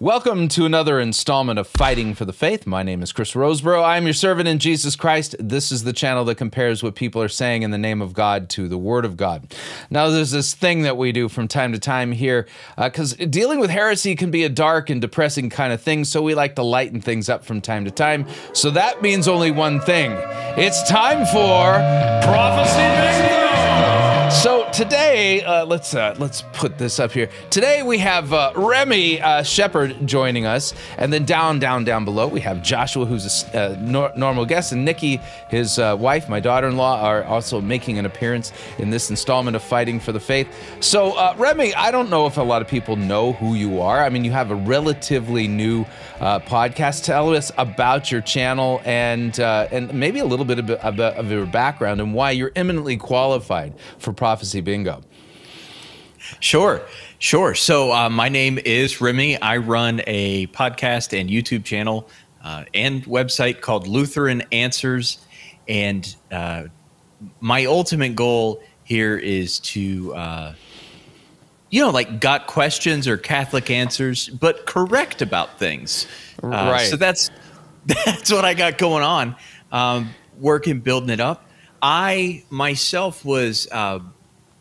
Welcome to another installment of Fighting for the Faith. My name is Chris Rosebrough. I am your servant in Jesus Christ. This is the channel that compares what people are saying in the name of God to the Word of God. Now, there's this thing that we do from time to time here, because dealing with heresy can be a dark and depressing kind of thing, so we like to lighten things up from time to time. So that means only one thing. It's time for Prophecy Bingo! So today, let's put this up here. Today we have Remy Shepherd joining us, and then down below we have Joshua, who's a normal guest, and Nikki, his wife, my daughter-in-law, are also making an appearance in this installment of Fighting for the Faith. So Remy, I don't know if a lot of people know who you are. I mean, you have a relatively new podcast. Tell us about your channel and maybe a little bit of your background and why you're eminently qualified for Prophecy Bingo. Sure. So my name is Remy. I run a podcast and YouTube channel and website called Lutheran Answers. And my ultimate goal here is to, like got questions or Catholic answers, but correct about things. Right. So that's what I got going on, working, building it up. I myself was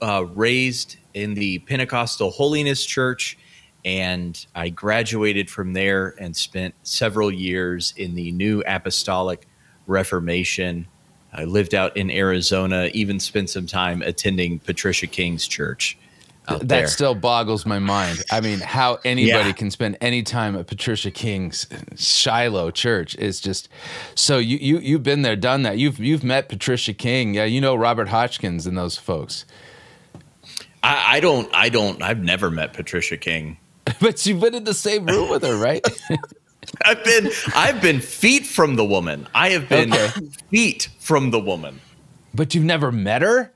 raised in the Pentecostal Holiness Church, and I graduated from there and spent several years in the New Apostolic Reformation. I lived out in Arizona, even spent some time attending Patricia King's church. That still boggles my mind. I mean, how anybody can spend any time at Patricia King's Shiloh Church is just so. You've been there, done that. You've met Patricia King. Yeah, you know Robert Hodgkins and those folks. I don't. I've never met Patricia King. But you've been in the same room with her, right? I've been feet from the woman. I have been feet from the woman. But you've never met her?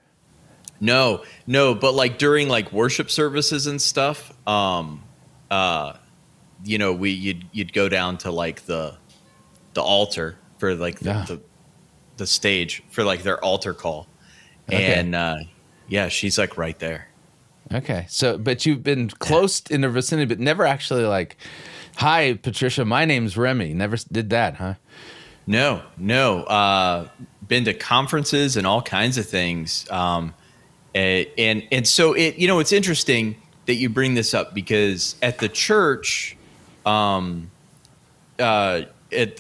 No, but like during like worship services and stuff, you'd go down to like the altar for like the stage for like their altar call, and she's like right there. Okay, so but you've been close in her vicinity, but never actually like, hi Patricia, my name's Remy. Never did that, huh? No. Been to conferences and all kinds of things. And so it's interesting that you bring this up because at the church, at the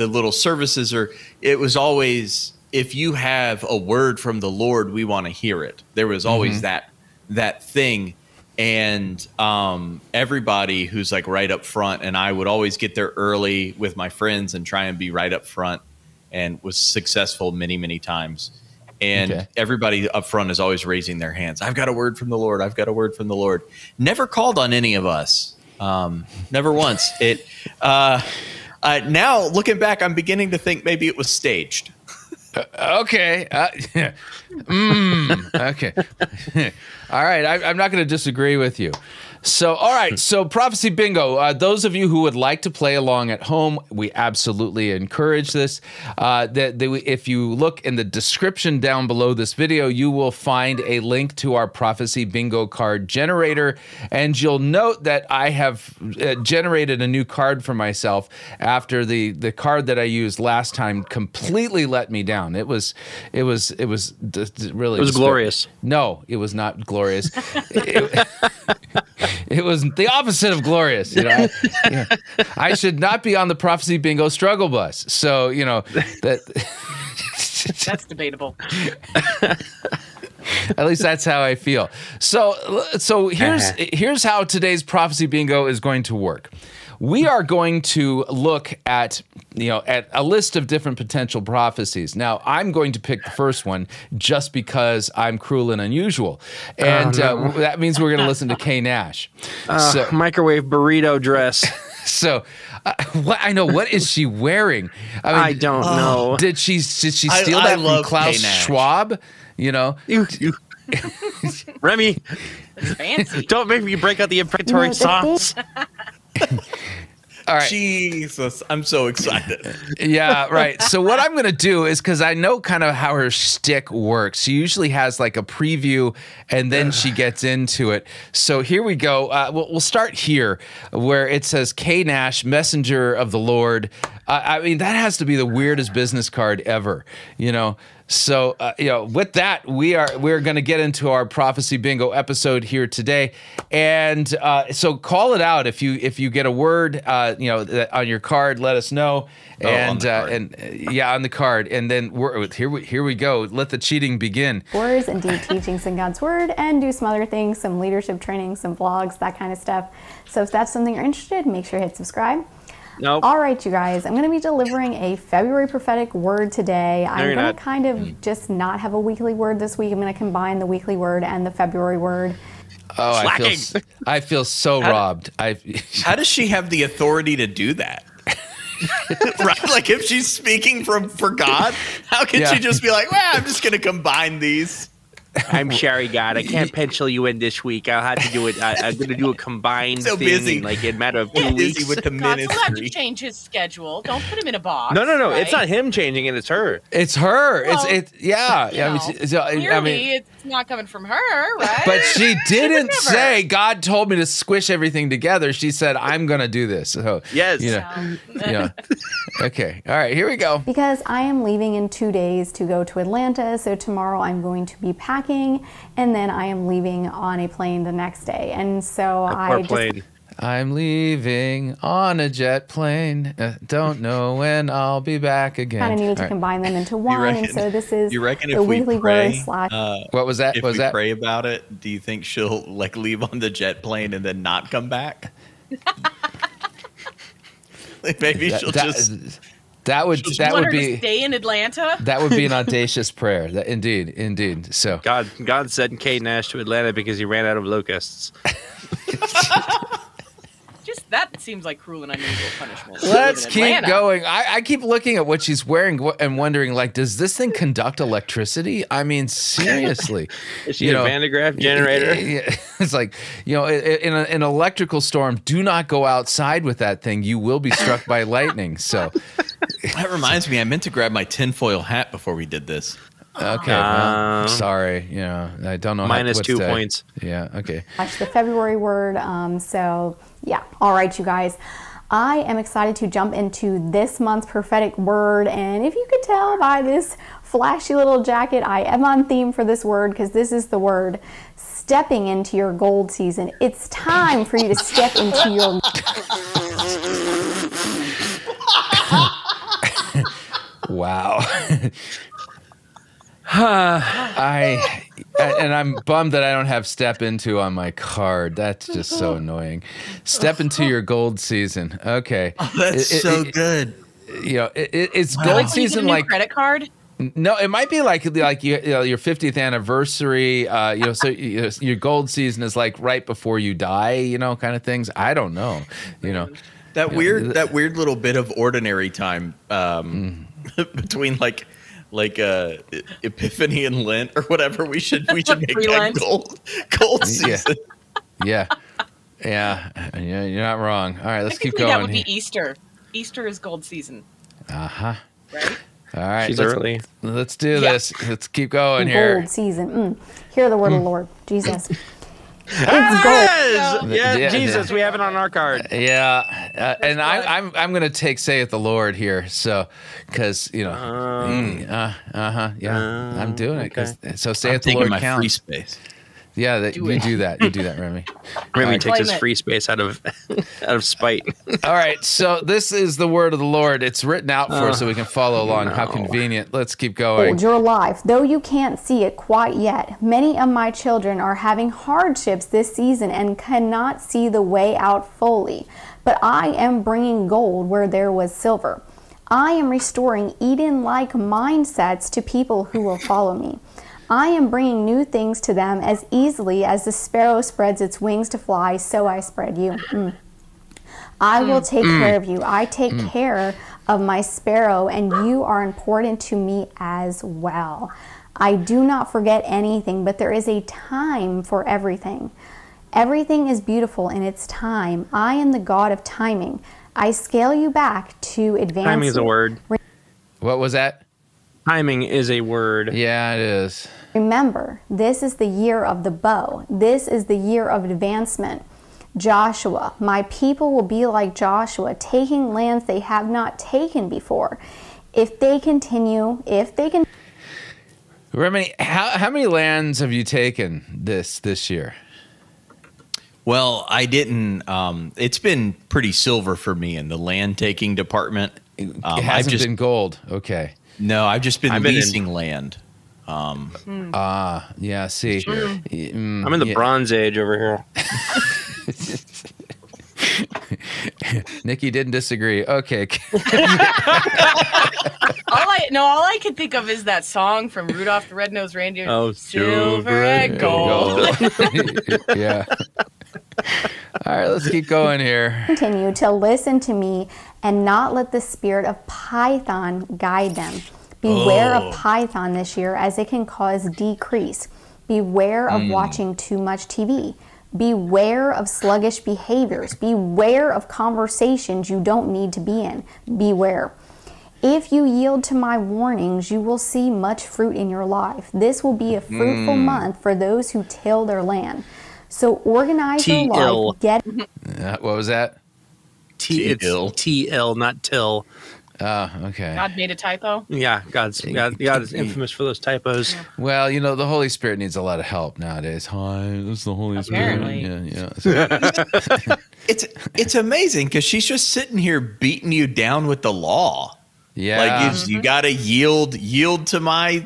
little services, it was always, if you have a word from the Lord, we want to hear it. There was always that thing. And everybody who's like right up front, and I would always get there early with my friends and try and be right up front, and was successful many, many times. And everybody up front is always raising their hands. I've got a word from the Lord. I've got a word from the Lord. Never called on any of us. Never once. Now, looking back, I'm beginning to think maybe it was staged. All right. I'm not going to disagree with you. So, all right. So, Prophecy Bingo. Those of you who would like to play along at home, we absolutely encourage this. If you look in the description down below this video, you will find a link to our Prophecy Bingo card generator. And you'll note that I have generated a new card for myself after the card that I used last time completely let me down. It was really... It was glorious. No, it was not glorious. It was the opposite of glorious. I should not be on the Prophecy Bingo struggle bus. So, that that's debatable. At least that's how I feel. So here's how today's Prophecy Bingo is going to work. We are going to look at, at a list of different potential prophecies. Now, I'm going to pick the first one just because I'm cruel and unusual. And that means we're going to listen to Kay Nash. Microwave burrito dress. So, what is she wearing? I mean, I don't know. Did she steal that from Klaus Schwab? Remy, that's fancy. Don't make me break out the imprecatory songs. All right. Jesus, I'm so excited. Yeah, right. So what I'm going to do is, because I know kind of how her shtick works. She usually has like a preview and then she gets into it. So here we go. We'll start here where it says Kay Nash, messenger of the Lord. I mean, that has to be the weirdest business card ever, you know? So, you know, with that, we're going to get into our Prophecy Bingo episode here today. And so call it out. If you get a word, you know, on your card, let us know. Oh, yeah, on the card. And then here we go. Let the cheating begin. Wars, indeed, teachings in God's Word, and do some other things, some leadership training, some vlogs, that kind of stuff. So if that's something you're interested in, make sure you hit subscribe. Nope. All right, you guys, I'm going to be delivering a February prophetic word today. I'm going to kind of just not have a weekly word this week. I'm going to combine the weekly word and the February word. Oh, I feel so robbed. How does she have the authority to do that? Right? Like, if she's speaking for God, how can she just be like, well, I'm just going to combine these? I'm Sherry God. I can't pencil you in this week. I'll have to do it. I'm going to do a combined so thing busy. Like in a matter of 2 weeks. Busy with the ministry. God's allowed to change his schedule. Don't put him in a box. No. Right? It's not him changing it. It's her. It's her. Well, it's yeah. I mean, it's not coming from her, right? But she didn't say God told me to squish everything together. She said I'm going to do this. So, yes. You know, Okay. All right. Here we go. Because I am leaving in 2 days to go to Atlanta, so tomorrow I'm going to be packing. And then I am leaving on a plane the next day. And so I'm leaving on a jet plane. Don't know when I'll be back again. Kind of needed to combine them into one. And so this is the weekly word slash. What was that? If we pray about it, do you think she'll like leave on the jet plane and then not come back? Like maybe she'll just. That would be stay in Atlanta. That would be an audacious prayer. That, indeed. So God sent Kay Nash to Atlanta because he ran out of locusts. Just that seems like cruel and unusual punishment. Let's keep going. I keep looking at what she's wearing and wondering, like, does this thing conduct electricity? I mean, seriously. Is she a Van de Graaff generator? Yeah, it's like, you know, in an electrical storm, do not go outside with that thing. You will be struck by lightning. So that reminds me, I meant to grab my tinfoil hat before we did this. Okay, well, sorry. You know, I don't know. Minus how, 2 points. Yeah, okay. That's the February word. So, yeah. All right, you guys. I am excited to jump into this month's prophetic word. And if you could tell by this flashy little jacket, I am on theme for this word because this is the word stepping into your gold season. It's time for you to step into your... Wow. And I'm bummed that I don't have step into on my card. That's just so annoying. Step into your gold season. Okay. Oh, that's so good. You know, it's wow. Gold season, like credit card. No, it might be like you know, your 50th anniversary. You know, so your gold season is like right before you die. You know, kind of things. I don't know. You know, that weird little bit of ordinary time between like Epiphany and Lent or whatever, we should make that gold season. Yeah, you're not wrong. All right, let's keep going. That would be Easter. Easter is gold season. Right. All right, she's early. Let's do this. Let's keep going here. Gold season. Hear the word of the Lord, Jesus. It's gold. Yeah, Jesus, we have it on our card. Yeah, and I'm going to take say at the Lord here, so because you know, I'm doing it. Cause, so say at the Lord counts. Free space. Yeah, you do that, Remy. Remy takes his free space out of spite. All right, so this is the word of the Lord. It's written out for us so we can follow along. No. How convenient. Let's keep going. Hold your life, though you can't see it quite yet. Many of my children are having hardships this season and cannot see the way out fully. But I am bringing gold where there was silver. I am restoring Eden-like mindsets to people who will follow me. I am bringing new things to them as easily as the sparrow spreads its wings to fly, so I spread you. I will take care of you. I take care of my sparrow, and you are important to me as well. I do not forget anything, but there is a time for everything. Everything is beautiful in its time. I am the God of timing. I scale you back to advance. Timing is a word. What was that? Timing is a word. Yeah, it is. Remember, this is the year of the bow. This is the year of advancement. Joshua, my people will be like Joshua, taking lands they have not taken before. If they continue, Remy, how many lands have you taken this year? Well, I didn't. It's been pretty silver for me in the land taking department. It hasn't been gold. Okay. No, I've been leasing land. Yeah. See, I'm in the Bronze Age over here. Nikki didn't disagree. Okay. All I could think of is that song from Rudolph the Red-Nosed Reindeer. Oh, silver and gold. Yeah. All right, let's keep going here. Continue to listen to me and not let the spirit of Python guide them. Beware of Python this year, as it can cause decrease. Beware of watching too much TV. Beware of sluggish behaviors. Beware of conversations you don't need to be in. Beware. If you yield to my warnings, you will see much fruit in your life. This will be a fruitful month for those who till their land. So organize your life. What was that? T-L. T-L, not till. Okay. God made a typo? Yeah, God is infamous for those typos. Yeah. Well, you know, the Holy Spirit needs a lot of help nowadays. Hi, this is the Holy Spirit. Yeah. It's amazing because she's just sitting here beating you down with the law. Yeah. Like, you got to yield to my,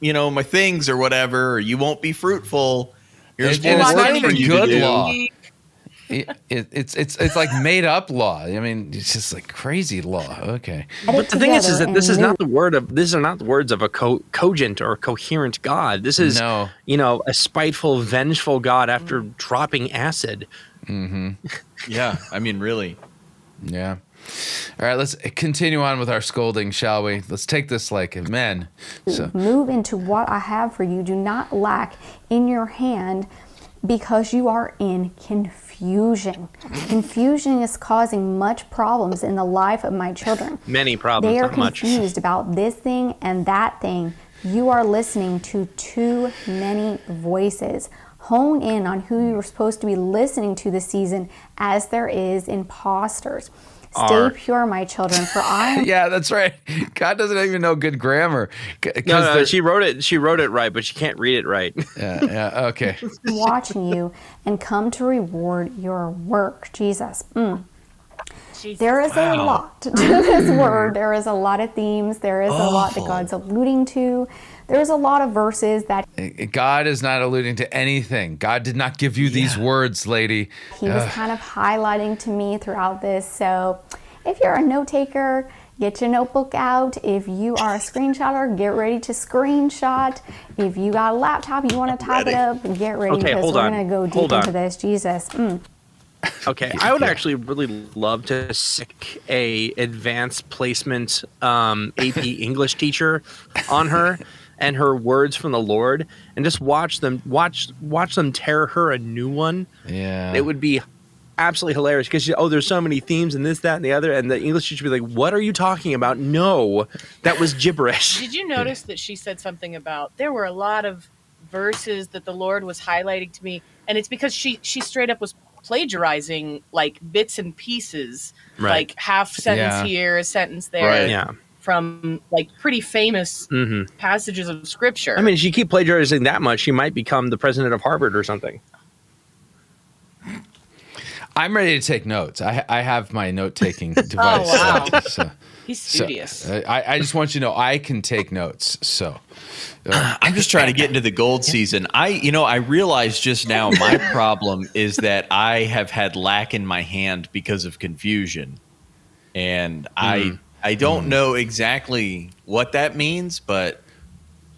you know, my things or whatever, or you won't be fruitful. Here's what's not even good law. It's like made up law. I mean, it's just like crazy law. Okay. But the thing is that this is not the word of, these are not the words of a cogent or coherent God. This is, you know, a spiteful, vengeful God after dropping acid. Yeah. I mean, really. Yeah. All right. Let's continue on with our scolding, shall we? Let's take this like a man. So. Move into what I have for you. Do not lack in your hand, because you are in confusion. Confusion is causing much problems in the life of my children. Many problems. They are confused about this thing and that thing. You are listening to too many voices. Hone in on who you're supposed to be listening to this season, as there is imposters. Stay pure, my children, for I. Yeah, that's right. God doesn't even know good grammar. No, she wrote it. She wrote it right, but she can't read it right. Yeah. Okay. Watching you and come to reward your work, Jesus. Jesus. There is a lot to this word. There is a lot of themes. There is a lot that God's alluding to. There's a lot of verses that God is not alluding to anything. God did not give you these words, lady. He was kind of highlighting to me throughout this. So if you're a note taker, get your notebook out. If you are a screenshotter, get ready to screenshot. If you got a laptop, you want to type it up, get ready, because we're going to go deep into this. Jesus. Okay, I would actually really love to sick a advanced placement AP English teacher on her and her words from the Lord, and just watch them tear her a new one. Yeah, it would be absolutely hilarious, because there's so many themes and this, that, and the other, and the English teacher would be like, "What are you talking about? No, that was gibberish." Did you notice that she said something about there were a lot of verses that the Lord was highlighting to me, and it's because she straight up was plagiarizing like bits and pieces, like half sentence here, a sentence there. Right. Yeah. From like pretty famous passages of scripture. I mean, if you keep plagiarizing that much, you might become the president of Harvard or something. I'm ready to take notes. I have my note-taking device. Oh, wow. He's studious. So, I just want you to know I can take notes. So I'm just trying to get into the gold season. I realized just now my problem is that I have had lack in my hand because of confusion, and I don't know exactly what that means, but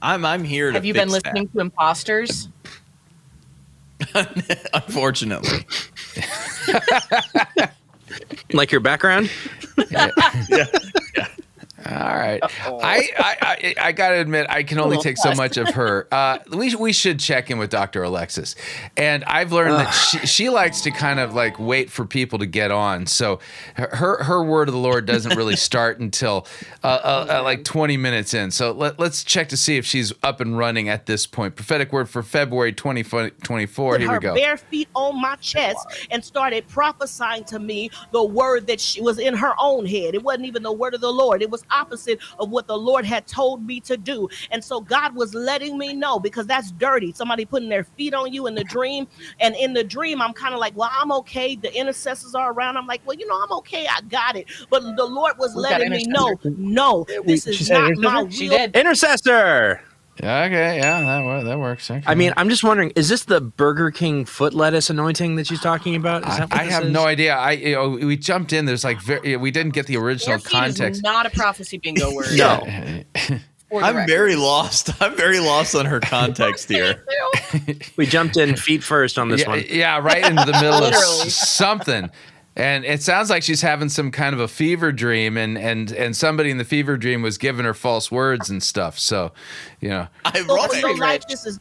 I'm here to fix that. Have you been listening to imposters? Unfortunately. Like your background? Yeah. All right. I got to admit, I can only take so much of her. We should check in with Dr. Alexis. And I've learned that she likes to kind of like wait for people to get on. So her word of the Lord doesn't really start until like 20 minutes in. So let's check to see if she's up and running at this point. Prophetic word for February 2024. Here we go. Her bare feet on my chest and started prophesying to me the word that she was in her own head. It wasn't even the word of the Lord. It was opposite of what the Lord had told me to do. And so God was letting me know, because that's dirty. Somebody putting their feet on you in the dream. And in the dream, I'm kind of like, well, I'm okay. The intercessors are around. I'm like, well, you know, I'm okay. I got it. But the Lord was letting me know, no, this is not my will. Intercessor. Okay, yeah, that works. Okay. I mean, I'm just wondering, is this the Burger King foot lettuce anointing that she's talking about? Is that what I have no idea. We jumped in. There's like we didn't get the original context. Is not a prophecy bingo word. No, I'm very lost. I'm very lost on her context here. We jumped in feet first on this one. Yeah, right into the middle of something. And it sounds like she's having some kind of a fever dream, and somebody in the fever dream was giving her false words and stuff. So, you know, this is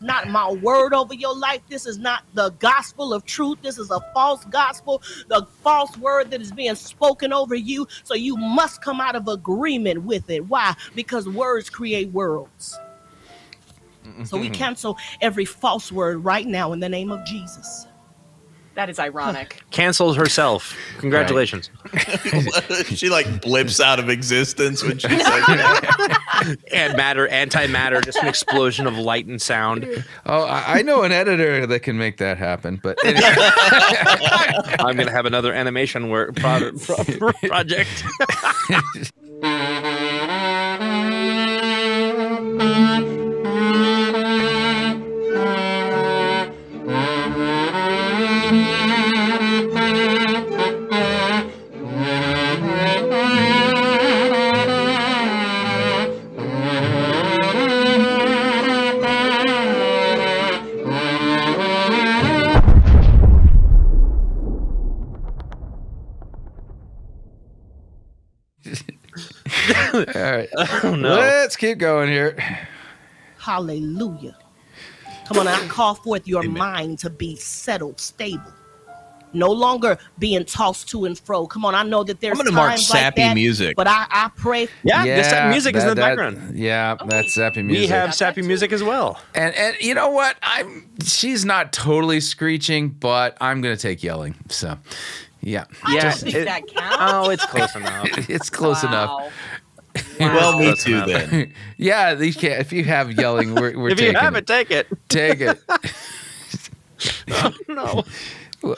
not my word over your life. This is not the gospel of truth. This is a false gospel, the false word that is being spoken over you. So you must come out of agreement with it. Why? Because words create worlds. So we cancel every false word right now in the name of Jesus. That is ironic. Cancels herself. Congratulations. Right. She like blips out of existence when she's like, and matter, antimatter, just an explosion of light and sound. Oh, I know an editor that can make that happen. But anyway. I'm going to have another animation work project. All right. Oh, no. Let's keep going here. Hallelujah. Come on, I call forth your mind to be settled, stable. No longer being tossed to and fro. Come on, I know that there's times mark sappy like that, music. But I pray. Yeah, sappy music is in the background. Yeah, okay. That's sappy music. We have sappy music as well. And you know what? She's not totally screeching, but I'm going to take yelling. So, yeah. I just think that counts. Oh, it's close enough. It's close enough. Wow. Well, me too, then. Yeah, if you have yelling, we're taking it. If you have it, take it. Take it. Oh, no.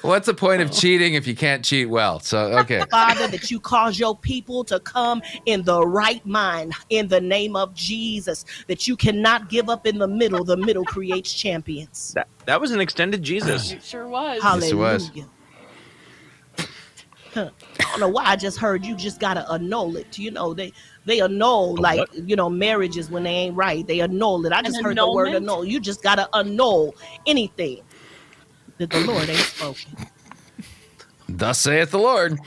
What's the point of cheating if you can't cheat well? So, okay. Father, that you cause your people to come in the right mind in the name of Jesus, that you cannot give up in the middle. The middle creates champions. That was an extended Jesus. It sure was. Hallelujah. Yes, it was. Huh. I don't know why I just heard you just got to annul it. You know, they annul, like, you know, marriages when they ain't right. They annul it. I just heard the word annul. You just got to annul anything that the Lord ain't spoken. Thus saith the Lord.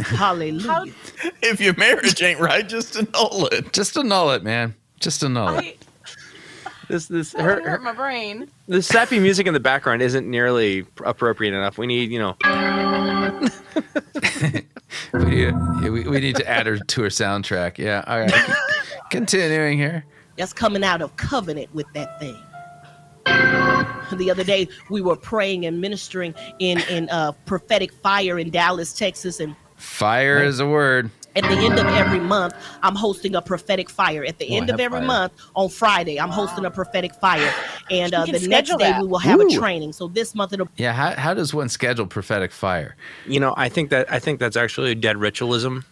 Hallelujah. If your marriage ain't right, just annul it. Just annul it, man. Just annul it. This hurt my brain. The sappy music in the background isn't nearly appropriate enough. We need, you know. We need to add her to her soundtrack. Yeah. All right. Continuing here. That's coming out of covenant with that thing. The other day we were praying and ministering in prophetic fire in Dallas, Texas, and fire is a word. At the end of every month, I'm hosting a prophetic fire. At the end of every month, on Friday, I'm hosting a prophetic fire. And the next day, we will have a training. So this month, it'll... Yeah, how does one schedule prophetic fire? You know, I think that's actually dead ritualism.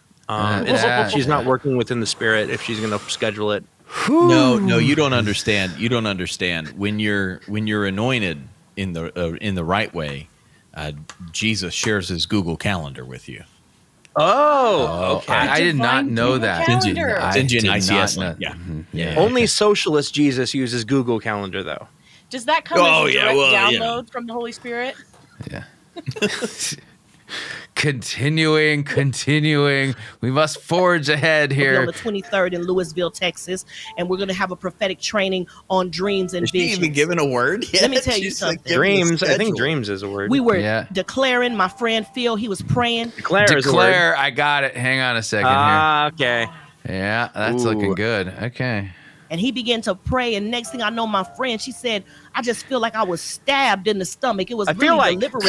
She's not working within the spirit if she's going to schedule it. No, you don't understand. You don't understand. When you're anointed in the right way, Jesus shares his Google Calendar with you. Oh, okay. I did not know that. Yeah. Only socialist Jesus uses Google Calendar, though. Does that come as a direct download from the Holy Spirit? Yeah. Continuing. We must forge ahead here. On the 23rd in Louisville, Texas, and we're going to have a prophetic training on dreams and visions. Is she even given a word yet? Let me tell you something. Like dreams. I think dreams is a word. We were declaring. My friend Phil, he was praying. Declare. I got it. Hang on a second here. Okay. Yeah, that's looking good. Okay. And he began to pray, and next thing I know, my friend, she said, I just feel like I was stabbed in the stomach. It was I feel like. But really,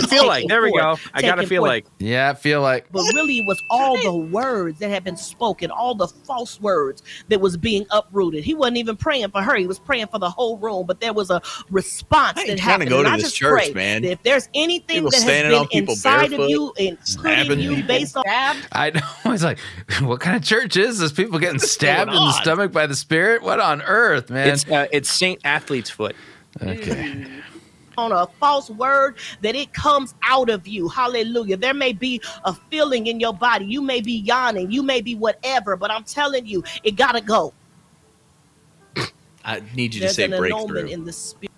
it was all the words that had been spoken, all the false words that was being uprooted. He wasn't even praying for her. He was praying for the whole room, but there was a response that happened. To go to I this church, man. That if there's anything people that has been inside barefoot, of you and stabbing you people. Based on... I know. I was like, what kind of church is this? People getting stabbed in the stomach by the Spirit? What on earth, man? It's St. Athlete's Foot. Okay. On a false word, that it comes out of you. Hallelujah. There may be a feeling in your body. You may be yawning. You may be whatever, but I'm telling you, it got to go. I need you to say breakthrough. In the spirit.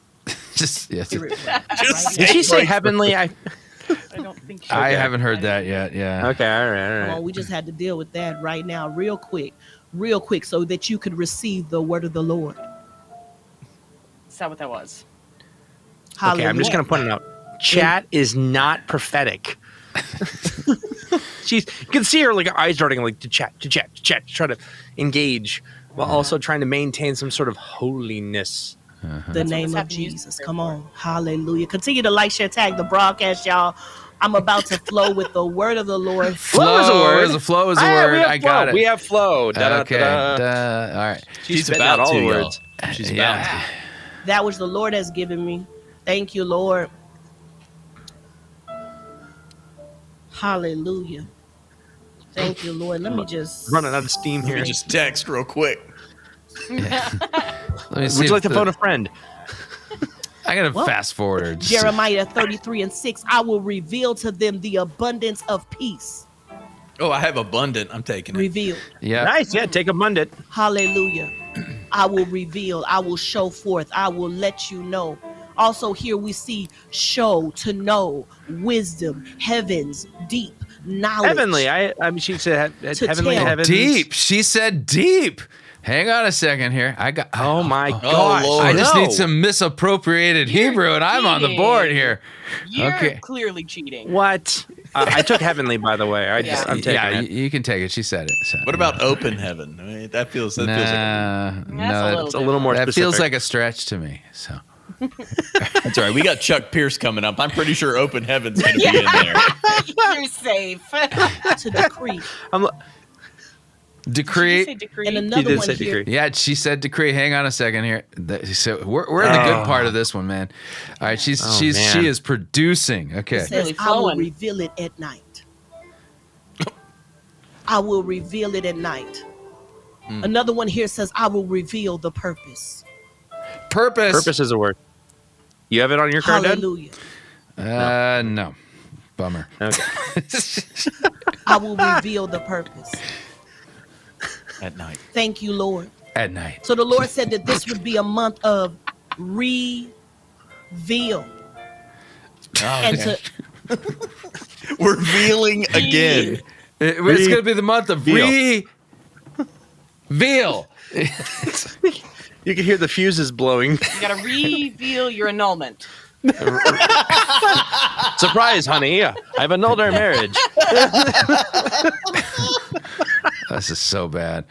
Did she say heavenly? I don't think I haven't heard that yet. Yeah. Okay. All right. All right. Well, we just had to deal with that right now real quick so that you could receive the word of the Lord. Is that what that was? Hallelujah. Okay, I'm just going to point it out. Chat is not prophetic. She's, you can see her like her eyes darting like to chat, try to engage while also trying to maintain some sort of holiness. The name of Jesus. Come on. Hallelujah. Continue to like, share, tag the broadcast, y'all. I'm about to flow with the word of the Lord. Flow is a word. Flow is a word. I got it. We have flow. Okay. All right. She's about all the words. She's about to. That which the Lord has given me. Thank you, Lord. Hallelujah. Thank you, Lord. Let me just... running out of steam here. Let me just text real quick. Would you like to phone a friend? I got to fast forward. Jeremiah 33:6. I will reveal to them the abundance of peace. Oh, I have abundant. I'm taking it. Revealed. Yeah. Nice. Yeah, take abundant. Hallelujah. I will reveal. I will show forth. I will let you know. Also here we see show, to know, wisdom, heavens, deep, knowledge. Heavenly. I mean, she said heavenly. Heavens. Deep. She said deep. Hang on a second here. I got. Oh my gosh! Lord. I just need some misappropriated Hebrew, and I'm on the board here. You're clearly cheating. What? I took heavenly, by the way. I'm taking it. You can take it. She said it. So, what about open heaven? I mean, that feels like a stretch to me. So. That's all right. We got Chuck Pierce coming up. I'm pretty sure open heaven's going to be in there. You're safe. To decree. Decree. And another one here. Yeah, she said decree. Hang on a second here. So we're in the good part of this one, man. All right, she is producing. Okay. It says, I will reveal it at night. I will reveal it at night. Another one here says, I will reveal the purpose. Purpose. Purpose is a word. You have it on your card, Hallelujah. Dad? No. Bummer. Okay. I will reveal the purpose. At night. Thank you, Lord. At night. So the Lord said that this would be a month of reveal. We're revealing again. It's going to be the month of reveal. You can hear the fuses blowing. You got to reveal your annulment. Surprise, honey. I have annulled our marriage. This is so bad.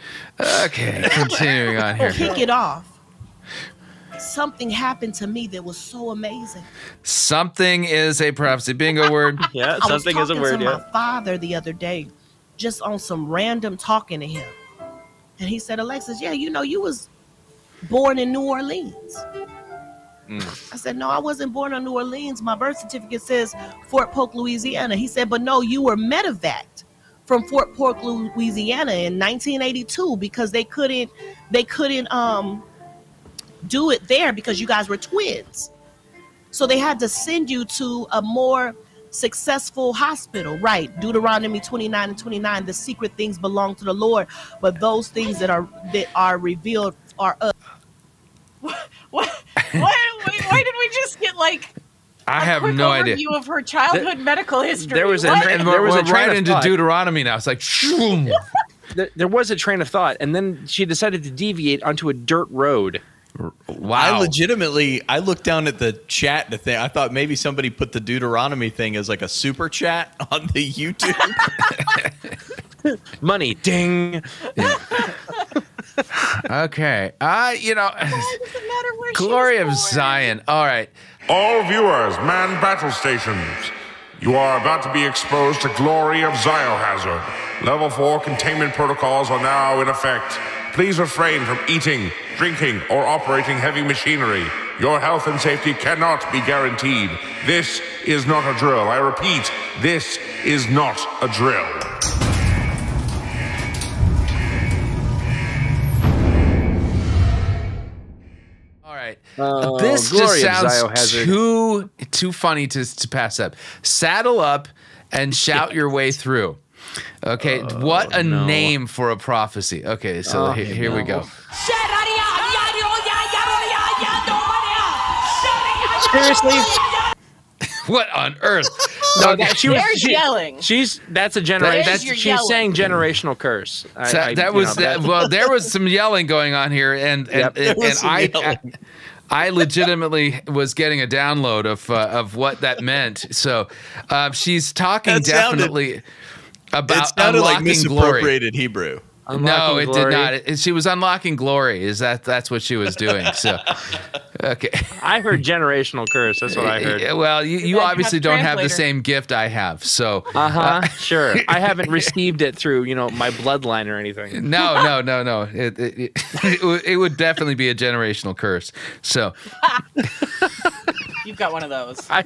Okay, continuing on here. Kick it off. Something happened to me that was so amazing. Something is a prophecy bingo word. Yeah, something is a word. I was talking to my father the other day, just on some random talking to him. And he said, Alexis, you know, you was born in New Orleans. I said, no, I wasn't born in New Orleans. My birth certificate says Fort Polk, Louisiana. He said, but no, you were medevaced from Fort Polk, Louisiana in 1982 because they couldn't do it there because you guys were twins. So they had to send you to a more successful hospital, right? Deuteronomy 29:29, the secret things belong to the Lord, but those things that are revealed are up. Why did we just get like I have no idea. View of her childhood medical history. There was a train right into Deuteronomy. Now it's like, shroom. There was a train of thought, and then she decided to deviate onto a dirt road. Wow! I looked down at the chat. The thing I thought maybe somebody put the Deuteronomy thing as like a super chat on the YouTube. Money, ding. Yeah. Okay, you know, Glory of Zion. All right, all viewers, man battle stations. You are about to be exposed to Glory of Zion hazard. Level 4 containment protocols are now in effect. Please refrain from eating, drinking, or operating heavy machinery. Your health and safety cannot be guaranteed. This is not a drill. I repeat, this is not a drill. All right. This just sounds too funny to pass up. Saddle up and shout your way through. Okay, what a name for a prophecy. Okay, so here we go. Seriously? What on earth? No, yelling. That's a generation. She's saying generational curse. Well, there was some yelling going on here, and I legitimately was getting a download of what that meant. So she's talking definitely about unlocking misappropriated Hebrew. No, it did not. She was unlocking glory. That's what she was doing? So, okay. I heard generational curse. That's what I heard. Well, you obviously don't have the same gift I have. So, sure. I haven't received it through my bloodline or anything. No. It would definitely be a generational curse. So. You've got one of those. I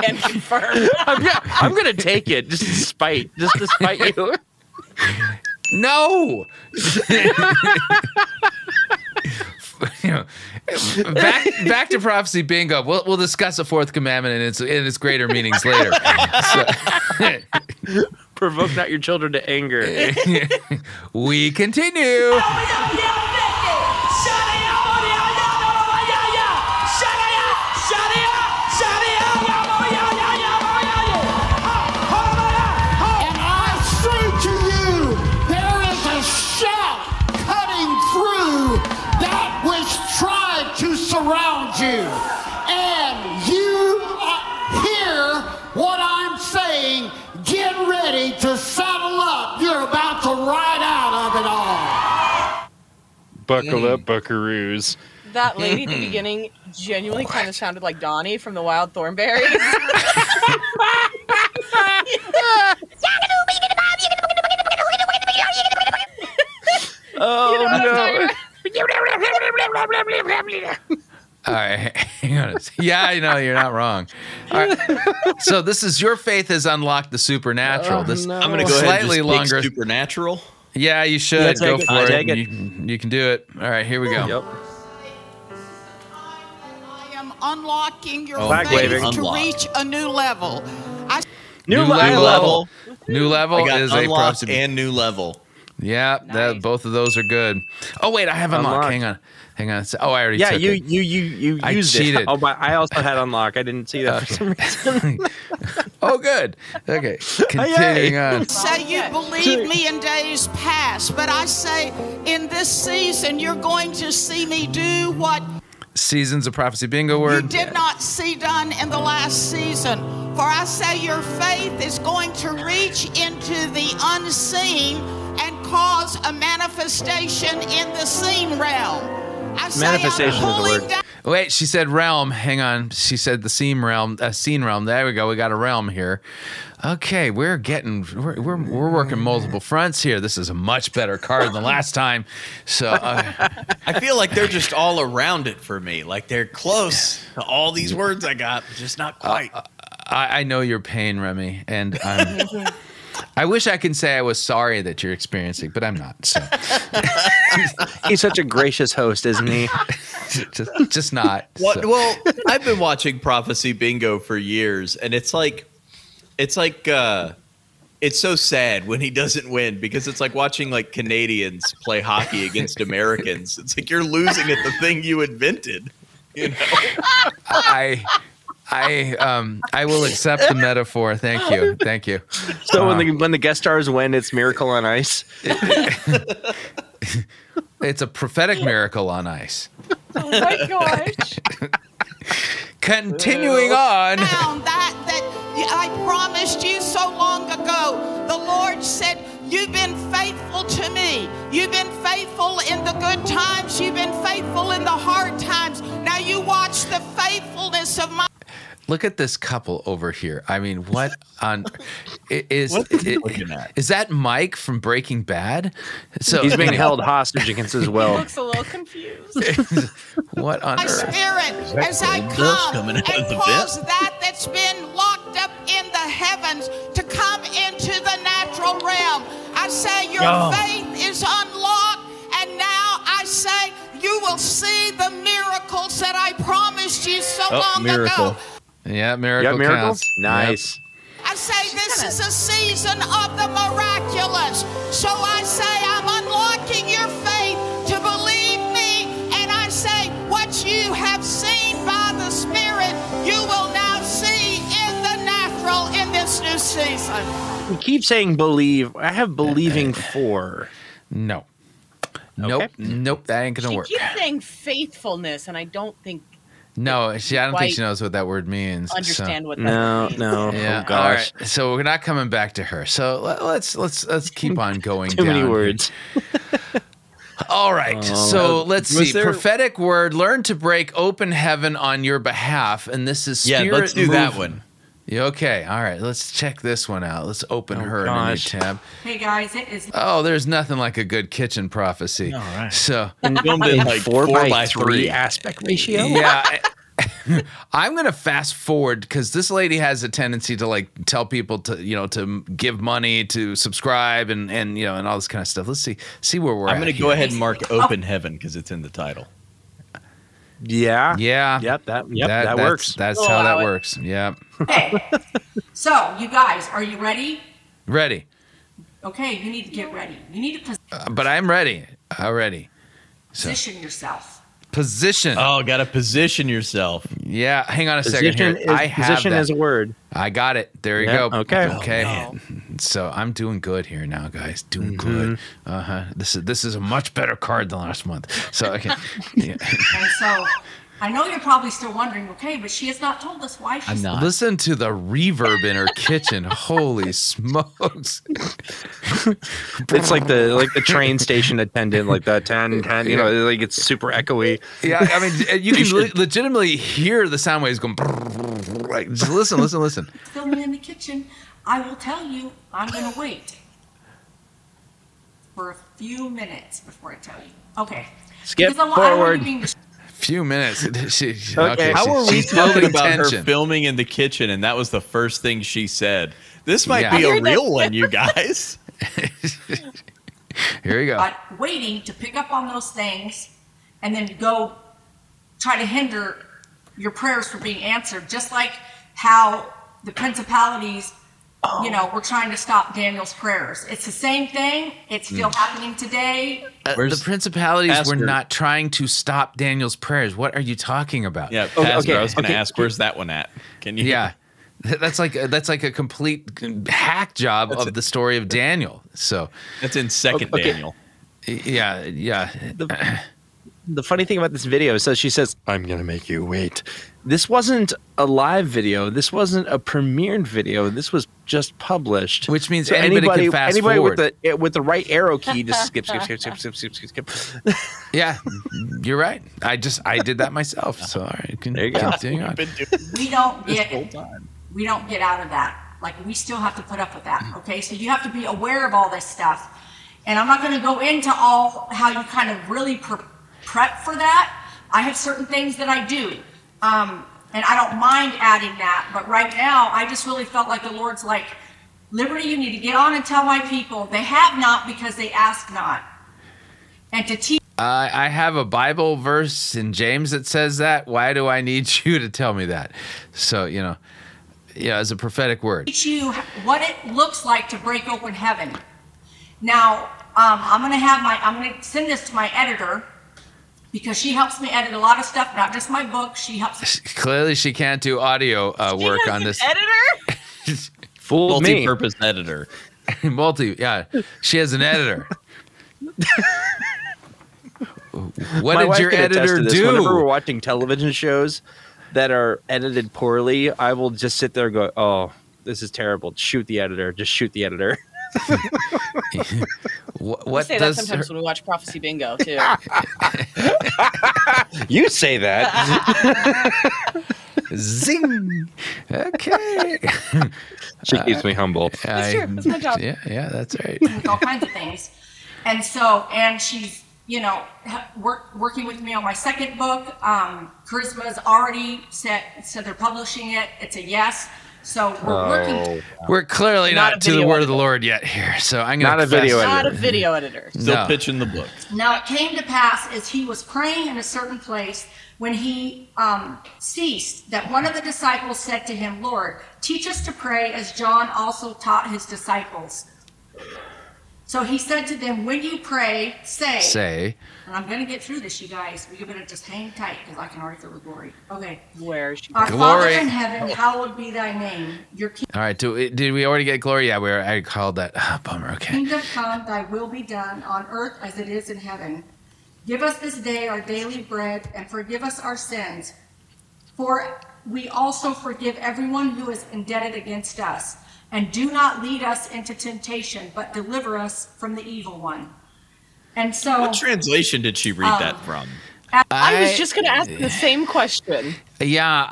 can confirm. I'm gonna take it just to spite you. No. Back to Prophecy Bingo. We'll discuss the fourth commandment and its greater meanings later. So. Provoke not your children to anger. We continue. Around you, and you hear what I'm saying. Get ready to saddle up. You're about to ride out of it all. Buckle up, buckaroos. That lady at the beginning genuinely kind of sounded like Donnie from the Wild Thornberries. Oh, no. All right, hang on. Yeah, I know you're not wrong. All right. So this is your faith has unlocked the supernatural. I'm going to go ahead and just longer supernatural. Yeah, you should go for it. You can do it. All right, here we go. Yep. I am unlocking your faith to reach a new level. New level. New level is a prophecy and new level. Yeah, nice. Both of those are good. Oh wait, I have unlock. Hang on. Hang on. Oh, I already took it. You used cheated. Oh, but I also had unlock. I didn't see that for some reason. Oh, good. Okay. Continuing on. Say you believed me in days past, but I say in this season you're going to see me do what Seasons of Prophecy Bingo word. You did not see done in the last season. For I say your faith is going to reach into the unseen and cause a manifestation in the seen realm. Manifestation of the word. Wait, she said realm. Hang on. She said the seam realm, scene realm. There we go. We got a realm here. Okay, we're working multiple fronts here. This is a much better card than last time. So I feel like they're just all around it for me. Like they're close to all these words I got, but just not quite. I know your pain, Remy, and I wish I could say I was sorry that you're experiencing, but I'm not. So. He's such a gracious host, isn't he? just not. Well, I've been watching Prophecy Bingo for years, and it's so sad when he doesn't win, because it's like watching like Canadians play hockey against Americans. It's like you're losing at the thing you invented. You know? I will accept the metaphor. Thank you. Thank you. So when the guest stars win, it's Miracle on Ice. It's a prophetic miracle on ice. Oh my gosh. Continuing on. That I promised you so long ago. The Lord said, you've been faithful to me. You've been faithful in the good times. You've been faithful in the hard times. Now you watch the faithfulness of my... Look at this couple over here. I mean, what on is is that Mike from Breaking Bad? So he's being held hostage against his will. He looks a little confused. What on earth? My spirit, as I come and cause that that's been locked up in the heavens to come into the natural realm. I say your faith is unlocked, and now I say you will see the miracles that I promised you so long ago. Yeah, miracles. Nice. Yep. I say this is a season of the miraculous. So I say I'm unlocking your faith to believe me. And I say what you have seen by the Spirit, you will now see in the natural in this new season. You keep saying believe. I have believing for. No. Okay. Nope. That ain't going to work. You keep saying faithfulness, and I don't think... No, I don't think she knows what that word means. Understand what that means? No, yeah. Oh gosh. All right. So we're not coming back to her. So let's keep on going. Too many words. All right. So let's see. Prophetic word. Learn to break open heaven on your behalf, and this is spirit. Yeah, let's do that one. Yeah, okay. All right. Let's check this one out. Let's open her in a new tab. Hey guys, it is. Oh, there's nothing like a good kitchen prophecy. All right. So and don't be like 4:3 aspect ratio. Yeah. I'm going to fast forward because this lady has a tendency to like tell people to, you know, to give money, to subscribe and you know, and all this kind of stuff. Let's see where we're at. I'm going to go ahead and mark open heaven because it's in the title. Yeah. Yeah. Yep. That works. That's how that works. Yep. Hey. So you guys, are you ready? Ready. Okay. You need to get ready. You need to. But I'm ready already. So. Position yourself. Position. Oh, gotta position yourself. Yeah. Hang on a second here. I have position as a word. I got it. There you go. Okay. Okay. Oh, no. So I'm doing good here now, guys. Doing good. This is a much better card than last month. So okay. Yeah. And so I know you're probably still wondering, okay, but she has not told us why she's not. Listen to the reverb in her kitchen. Holy smokes. It's like the train station attendant, like that 10, 10, you know, like it's super echoey. Yeah, I mean, you can legitimately hear the sound waves going like, just listen. Fill me in the kitchen. I will tell you, I'm going to wait for a few minutes before I tell you. Okay. Skip forward. Few minutes. Okay. How are we talking about her filming in the kitchen, and that was the first thing she said? This might be a real one, you guys. Here you go. But waiting to pick up on those things, and then go try to hinder your prayers from being answered, just like how the principalities, you know, were trying to stop Daniel's prayers. It's the same thing. It's still happening today. The principalities were not trying to stop Daniel's prayers. What are you talking about? Yeah, I was going to ask, where's that one at? Can you? Yeah, that's like a complete hack job of the story of Daniel. So that's in second Daniel. Yeah, yeah. The funny thing about this video, so she says, I'm going to make you wait. This wasn't a live video. This wasn't a premiered video. This was just published. Which means so anybody can fast forward. With the right arrow key just skip. Yeah, you're right. I did that myself. So all right, there you go. We don't get out of that. Like, we still have to put up with that. Okay, so you have to be aware of all this stuff. And I'm not going to go into all how you kind of really prep for that. I have certain things that I do, and I don't mind adding that, but right now I just really felt like the Lord's like, Liberty, you need to get on and tell my people they have not because they ask not, and to teach. I have a Bible verse in James that says that. Why do I need you to tell me that? So, you know, yeah, as a prophetic word, teach you what it looks like to break open heaven. Now I'm gonna send this to my editor. because she helps me edit a lot of stuff, not just my book. She helps me. Clearly, she can't do audio work on this. Editor? Fool multi-purpose editor. Yeah, she has an editor. What did your editor do? Whenever we're watching television shows that are edited poorly, I will just sit there and go, oh, this is terrible. Shoot the editor. Just shoot the editor. What say does that sometimes when we watch Prophecy Bingo, too. You say that. Zing. Okay. She keeps me humble. That's true. That's my job. Yeah, that's right. All kinds of things. And so, and she's, you know, working with me on my second book. Charisma's already said they're publishing it. It's a yes. So we're working. We're clearly not to the word of the Lord yet here. So I'm going to not a video editor. Still pitching the book. Now it came to pass as he was praying in a certain place when he ceased that one of the disciples said to him, Lord, teach us to pray as John also taught his disciples. So he said to them, when you pray, say. Say. And I'm going to get through this, you guys. You better just hang tight because I can already feel the glory. Okay. Where is she? Our glory. Father in heaven, hallowed be thy name. Your kingdom. All right. Did we already get glory? Yeah, I called that. Oh, bummer. Okay. Kingdom come, thy will be done on earth as it is in heaven. Give us this day our daily bread and forgive us our sins. For we also forgive everyone who is indebted against us. And do not lead us into temptation, but deliver us from the evil one. And so, what translation did she read that from? I was just going to ask the same question. Yeah,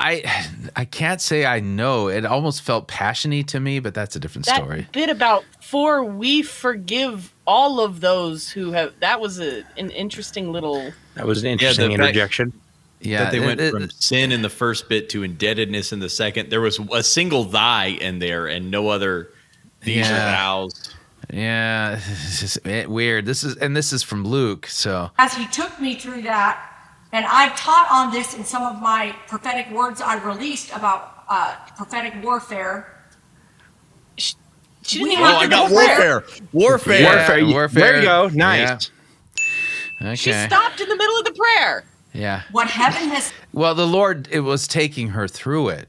I can't say I know. It almost felt passion-y to me, but that's a different story. That bit about for we forgive all of those who have. That was an interesting little. That was an interesting interjection. Yeah, that they went from sin in the first bit to indebtedness in the second. There was a single thy in there and no other these or thous. Yeah, it's just weird. This is from Luke. So as he took me through that, and I've taught on this in some of my prophetic words I released about prophetic warfare. Warfare. There you go. Nice. Yeah. Okay. She stopped in the middle of the prayer. Yeah. What heaven has. Well, the Lord, it was taking her through it.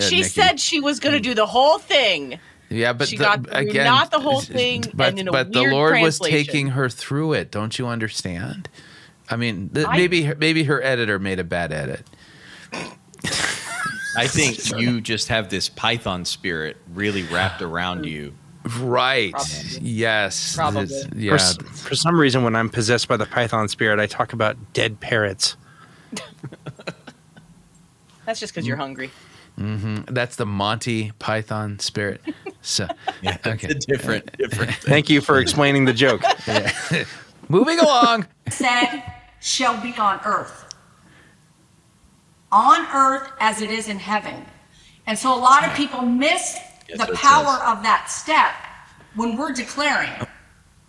She Nikki. Said she was going to do the whole thing. Yeah, but she got through, again, not the whole thing. But the Lord was taking her through it. Don't you understand? I mean, maybe her editor made a bad edit. I think you just have this Python spirit really wrapped around you. Right. Probably. Yes. Probably. Yeah. For some reason, when I'm possessed by the Python spirit, I talk about dead parrots. That's just because you're hungry. Mm-hmm. That's the Monty Python spirit. So, yeah, okay. It's a different thing. Thank you for explaining the joke. Yeah. Moving along. Said shall be on earth as it is in heaven. And so a lot of people miss the power of that step when we're declaring.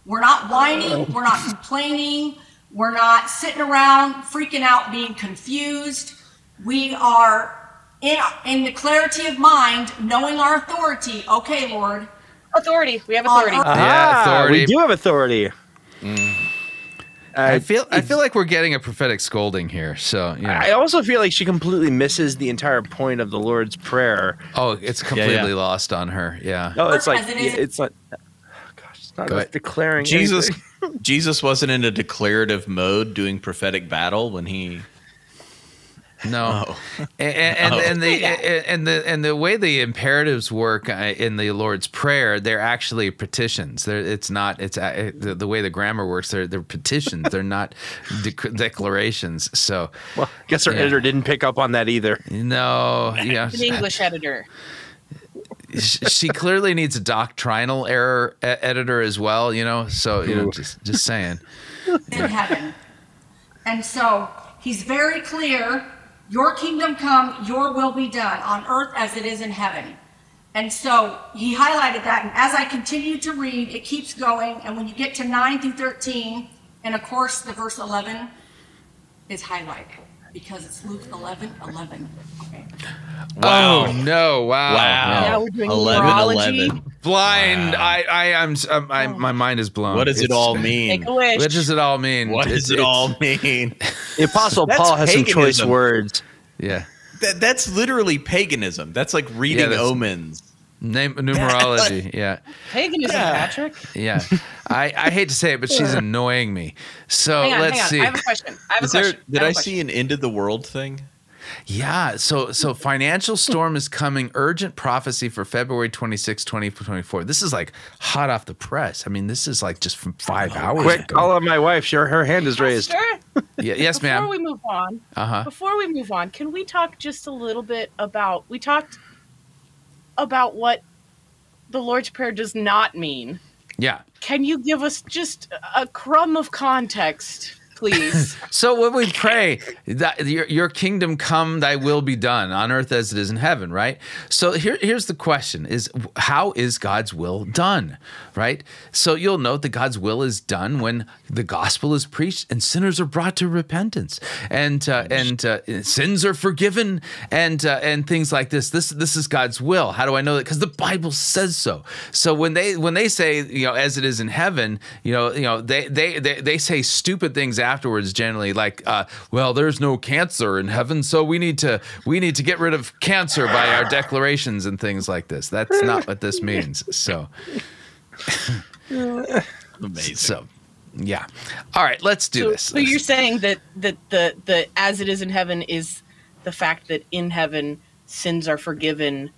We're not whining. We're not complaining. We're not sitting around freaking out, being confused. We are in the clarity of mind, knowing our authority. Okay, Lord. Authority. We have authority. Authority. We do have authority. Mm. I feel like we're getting a prophetic scolding here. So yeah. I also feel like she completely misses the entire point of the Lord's prayer. Oh, it's completely lost on her. Yeah. No, it's like it's not just declaring. Jesus wasn't in a declarative mode doing prophetic battle when he. No, and the way the imperatives work in the Lord's Prayer, they're actually petitions. It's the way the grammar works. They're petitions. They're not declarations. So, well, I guess our editor didn't pick up on that either. No, yeah, an English editor. She clearly needs a doctrinal error editor as well. You know, so you know, just saying. In heaven, and so he's very clear. Your kingdom come, your will be done on earth as it is in heaven. And so he highlighted that. And as I continue to read, it keeps going. And when you get to 9 through 13, and of course, the verse 11 is highlighted because it's Luke 11:11. Okay. Wow. Oh, no. Wow. Wow. Now we're doing numerology. Blind. Wow. I'm my mind is blown. What does it all mean? What does it all mean? What does it all mean? The Apostle Paul has paganism. Some choice words. Yeah. That's literally paganism. That's like reading omens. Numerology. Yeah. Paganism, Patrick. Yeah. I hate to say it, but she's annoying me. So let's see. I have a question. Did I see an end of the world thing? Yeah, so financial storm is coming. Urgent prophecy for February 26, 2024. This is like hot off the press. I mean, this is like just from 5 hours Quick, ago. Call on my wife. Sure, her hand is raised. Sure. Yeah, yes, ma'am. Before we move on, before we move on, can we talk just a little bit about? We talked about what the Lord's Prayer does not mean. Yeah. Can you give us just a crumb of context? Please. So when we pray that your kingdom come, thy will be done on earth as it is in heaven, right? So here's the question is, how is God's will done, right? So you'll note that God's will is done when the gospel is preached and sinners are brought to repentance and sins are forgiven and things like this. This is God's will. How do I know that? Because the Bible says so. So when they say, you know, as it is in heaven, you know, they say stupid things afterwards, generally, like, well, there's no cancer in heaven, so we need to get rid of cancer by our declarations and things like this. That's not what this means. So, amazing. So, yeah. All right, let's do this. So you're saying that the as it is in heaven is the fact that in heaven sins are forgiven.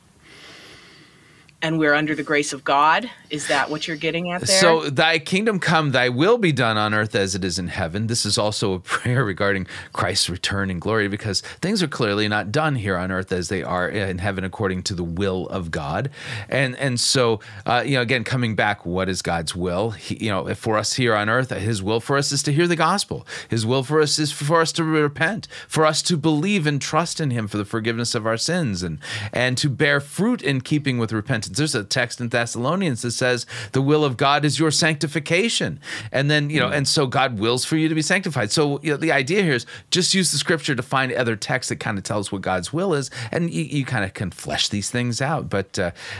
And we're under the grace of God. Is that what you're getting at there? So thy kingdom come, thy will be done on earth as it is in heaven. This is also a prayer regarding Christ's return in glory, because things are clearly not done here on earth as they are in heaven according to the will of God. And so, you know, again, coming back, what is God's will? You know, for us here on earth, his will for us is to hear the gospel. His will for us is for us to repent, for us to believe and trust in him for the forgiveness of our sins and to bear fruit in keeping with repentance. There's a text in Thessalonians that says the will of God is your sanctification, and then you know, and so God wills for you to be sanctified. So you know, the idea here is just use the scripture to find other texts that kind of tell us what God's will is, and you kind of can flesh these things out. But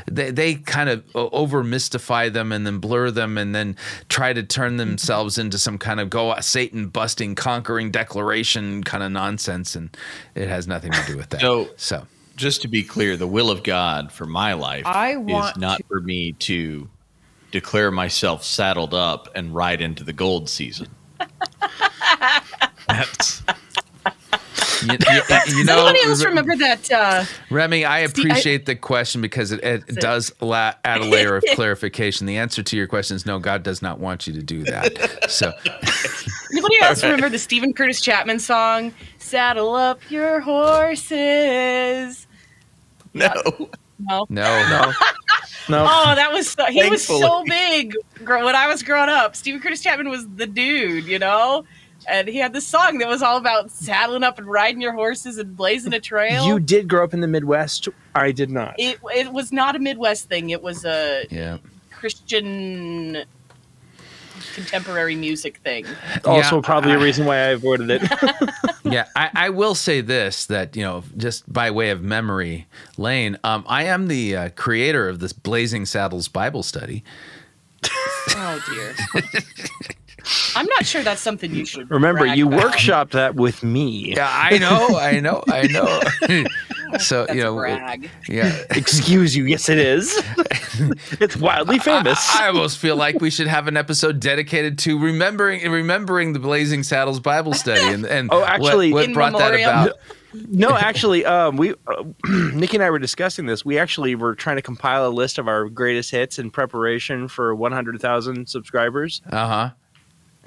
they kind of over mystify them and then blur them and then try to turn themselves into some kind of Satan busting conquering declaration kind of nonsense, and it has nothing to do with that. So. Just to be clear, the will of God for my life is not for me to declare myself saddled up and ride into the gold season. You know, somebody else remember that. Remy, I appreciate the question because it does add a layer of clarification. The answer to your question is no, God does not want you to do that. So, anybody else remember the Stephen Curtis Chapman song, "Saddle Up Your Horses"? No. No. No. Oh, that was so, he was so big when I was growing up. Stephen Curtis Chapman was the dude, you know? And he had this song that was all about saddling up and riding your horses and blazing a trail. You did grow up in the Midwest. I did not. It was not a Midwest thing. It was a Christian contemporary music thing. Also probably a reason why I avoided it. Yeah, I will say this, that, you know, just by way of memory lane, I am the creator of this Blazing Saddles Bible Study. Oh, dear. I'm not sure that's something you should remember. You workshopped that with me. Yeah, I know. So that's, you know, brag. Yeah. Excuse you. Yes, it is. It's wildly famous. I almost feel like we should have an episode dedicated to remembering the Blazing Saddles Bible Study and what brought that about. No, actually, Nikki and I were discussing this. We actually were trying to compile a list of our greatest hits in preparation for 100,000 subscribers.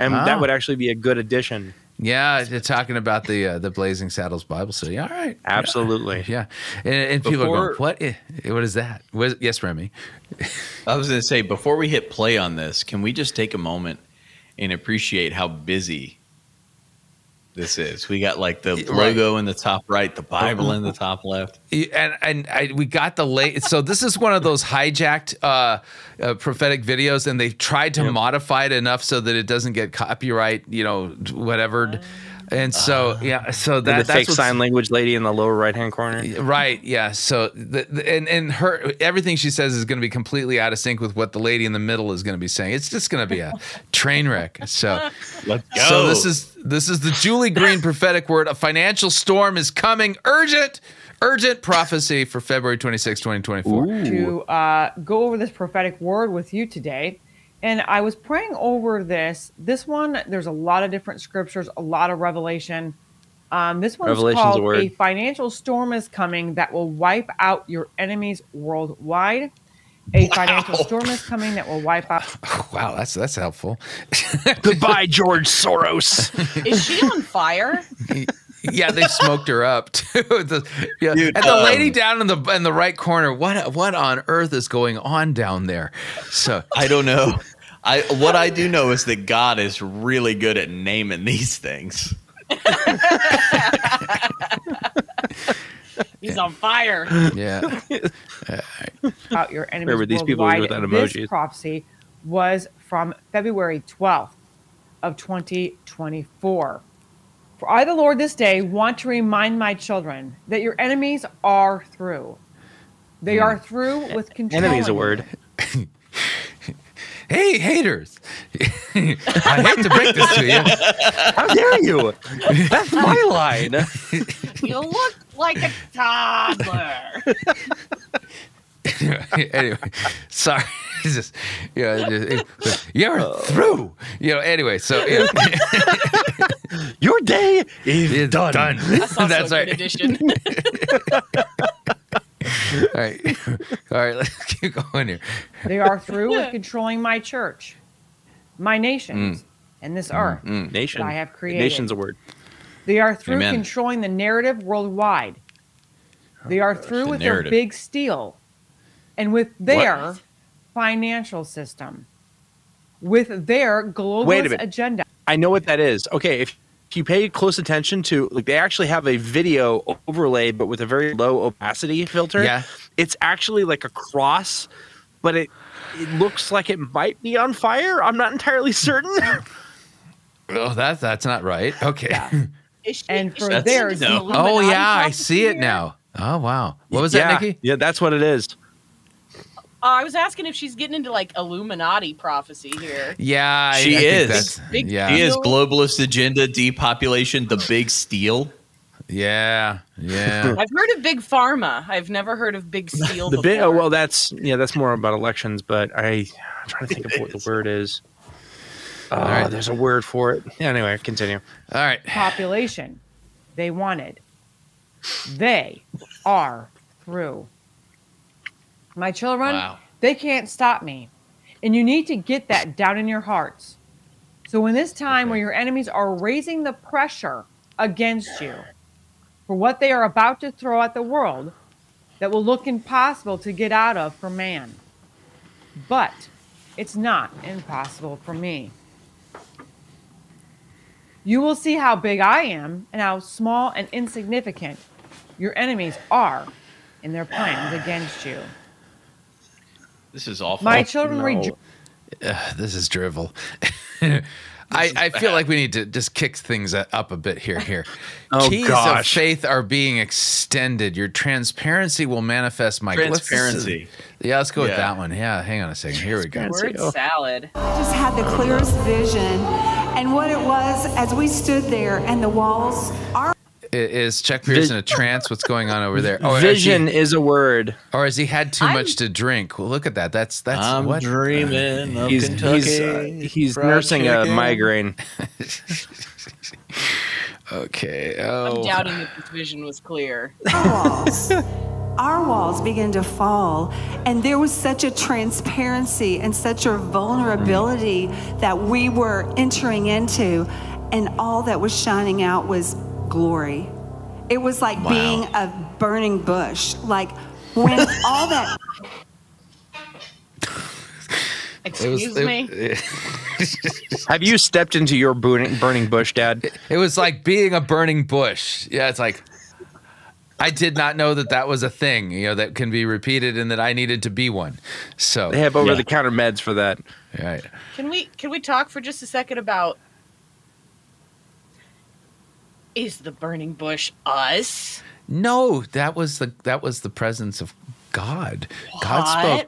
And that would actually be a good addition. Yeah, you're talking about the Blazing Saddles Bible Study. All right. Absolutely. Yeah. And people are going, what is that? Yes, Remy. I was going to say, before we hit play on this, can we just take a moment and appreciate how busy this is? We got like the logo in the top right, the Bible in the top left. And we got the late. So this is one of those hijacked prophetic videos, and they've tried to modify it enough so that it doesn't get copyright, you know, whatevered. And so, yeah, so that's the fake sign language lady in the lower right-hand corner. Right. Yeah. So and her, everything she says is going to be completely out of sync with what the lady in the middle is going to be saying. It's just going to be a train wreck. So let's go. So this is the Julie Green prophetic word. A financial storm is coming. Urgent prophecy for February 26, 2024. To go over this prophetic word with you today. And I was praying over this one. There's a lot of different scriptures, a lot of revelation. This one is called "A Financial Storm is Coming That Will Wipe Out Your Enemies Worldwide." A financial storm is coming that will wipe out. Wow, that's helpful. Goodbye, George Soros. Is she on fire? Yeah, they smoked her up too. Dude, and the lady down in the right corner. What on earth is going on down there? So I don't know. What I do know is that God is really good at naming these things. He's on fire. Yeah. About your enemies. Remember these people without emojis. This prophecy was from February 12th of 2024. For I, the Lord, this day want to remind my children that your enemies are through. They are through with control. Enemy's a word. Hey, haters. I hate to break this to you. How dare you? That's my line. You look like a toddler. Anyway, sorry. It's just, you know, you're through. You know. Anyway, so you know. Your day is done. That's right. Edition. All right. Let's keep going here. They are through with controlling my church, my nations, and this earth that I have created. Nation's a word. They are through controlling the narrative worldwide. They are through with their big steal. And with their financial system, with their globalist agenda. I know what that is. Okay, if you pay close attention to, like, they actually have a video overlay, but with a very low opacity filter. Yeah. It's actually like a cross, but it looks like it might be on fire. I'm not entirely certain. Oh, that's not right. Okay. Yeah. And for theirs, oh yeah, I see it now. Oh wow, what was that, Nikki? Yeah, that's what it is. I was asking if she's getting into like Illuminati prophecy here. Yeah, she is. She is globalist agenda, depopulation, the big steal. Yeah. I've heard of big pharma. I've never heard of big steal. Oh well, that's more about elections. But I'm trying to think of what the word is. All right, there's a word for it. Anyway, continue. All right, population. They wanted. They are through. My children, they can't stop me. And you need to get that down in your hearts. So in this time where your enemies are raising the pressure against you for what they are about to throw at the world that will look impossible to get out of for man. But it's not impossible for me. You will see how big I am and how small and insignificant your enemies are in their plans against you. This is awful. My children rejoice. This is drivel. I feel like we need to just kick things up a bit here. Oh, keys of faith are being extended. Your transparency will manifest my transparency. Yeah, let's go with that one. Yeah, hang on a second. Here we go. Word salad. Just had the clearest vision, and what it was as we stood there, and the walls are. Is Chuck Pierce in a trance? What's going on over there? Oh, vision is a word. Or has he had too much to drink? Well, look at that. That's I'm what dreaming. Of he's nursing chicken. A migraine. Okay. Oh. I'm doubting if this vision was clear. Our walls began to fall, and there was such a transparency and such a vulnerability that we were entering into, and all that was shining out was glory. It was like being a burning bush. Like when all that. Excuse me. Have you stepped into your burning bush, Dad? It was like being a burning bush. Yeah, it's like I did not know that was a thing. You know, that can be repeated, and that I needed to be one. So they have over-the-counter meds for that. Right. Can we talk for just a second about? Is the burning bush us? No, that was the presence of God. What? God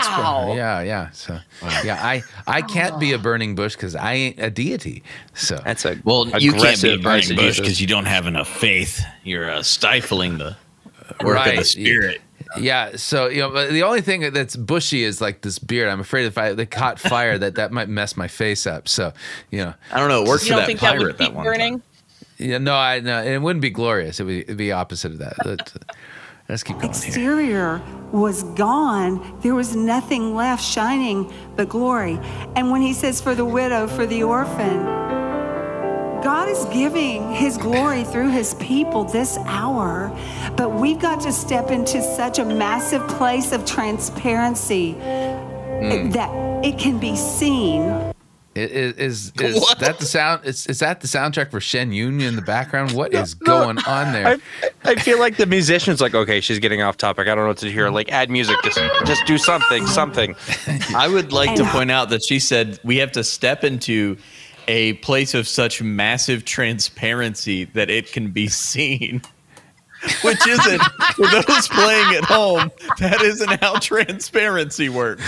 spoke. Yeah. So yeah, I can't be a burning bush because I ain't a deity. So that's a you can't be a burning bush because you don't have enough faith. You're stifling the work of the Spirit. Yeah, so you know, but the only thing that's bushy is like this beard. I'm afraid if they caught fire, that might mess my face up. So you know, I don't know. It works for that pirate that one time. Yeah, no, it wouldn't be glorious. It'd be opposite of that. Let's keep going. Exterior was gone. There was nothing left shining but glory. And when he says, "For the widow, for the orphan," God is giving his glory through his people this hour. But we've got to step into such a massive place of transparency that it can be seen. Is that the sound? Is that the soundtrack for Shen Yun in the background? What is going on there? I feel like the musician's like, okay, she's getting off topic. I don't know what to hear. Like, add music. Just do something. I would like to point out that she said we have to step into a place of such massive transparency that it can be seen. Which isn't, for those playing at home, that isn't how transparency works.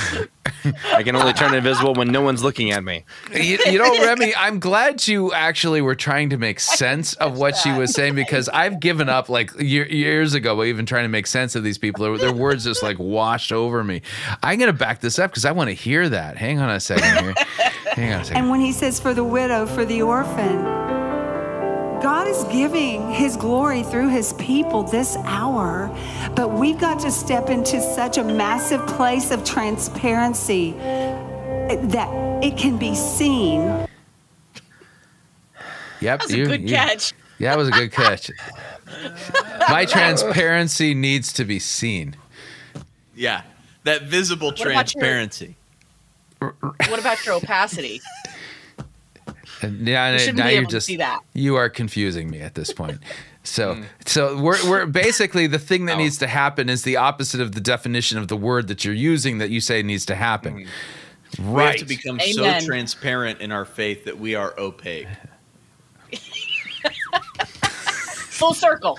I can only turn invisible when no one's looking at me. You know, Remy, I'm glad you actually were trying to make sense of what she was saying, because I've given up like years ago even trying to make sense of these people. Their words just like washed over me. I'm going to back this up because I want to hear that. Hang on a second here. Hang on a second. And when he says, "For the widow, for the orphan," God is giving his glory through his people this hour, but we've got to step into such a massive place of transparency that it can be seen. Yep, that was a good catch. Yeah, that was a good catch. My transparency needs to be seen. Yeah, that visible transparency. What about your opacity? And now you're just, you are confusing me at this point. So we're basically, the thing that needs to happen is the opposite of the definition of the word that you're using that you say needs to happen. Right. We have to become so transparent in our faith that we are opaque. Full circle.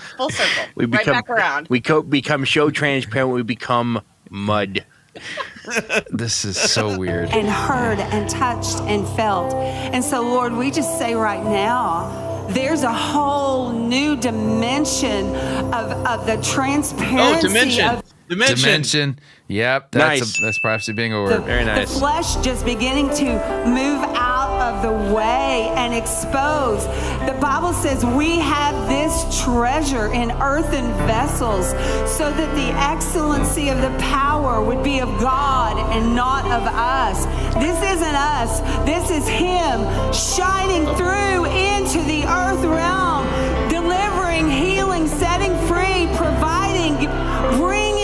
We become, right back around. We become so transparent, we become mud. This is so weird. And heard and touched and felt. And so, Lord, we just say right now, there's a whole new dimension of the transparency. Oh, dimension. Yep, that's prophecy bingo word. Very nice. The flesh just beginning to move out of the way and expose. The Bible says we have this treasure in earthen vessels so that the excellency of the power would be of God and not of us. This isn't us. This is him shining through into the earth realm, delivering, healing, setting free, providing, bringing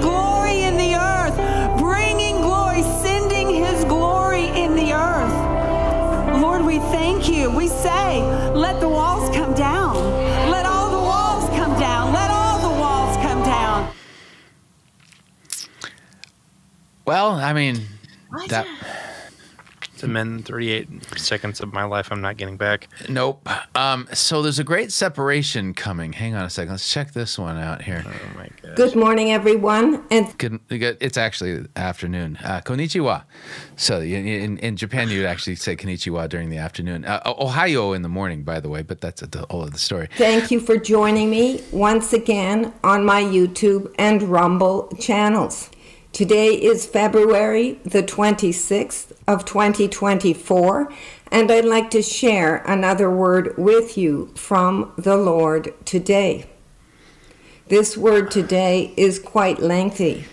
glory in the earth, bringing glory, sending his glory in the earth. Lord, we thank you. We say, let the walls come down. Let all the walls come down. Let all the walls come down. Well, I mean, that... It's a 38 seconds of my life I'm not getting back. Nope. So there's a great separation coming. Hang on a second. Let's check this one out here. Oh, my God. Good morning, everyone. And it's actually afternoon. Konnichiwa. So in Japan, you'd actually say konnichiwa during the afternoon. Ohayo in the morning, by the way, but that's the whole of the story. Thank you for joining me once again on my YouTube and Rumble channels. Today is February the 26th of 2024, and I'd like to share another word with you from the Lord today. This word today is quite lengthy,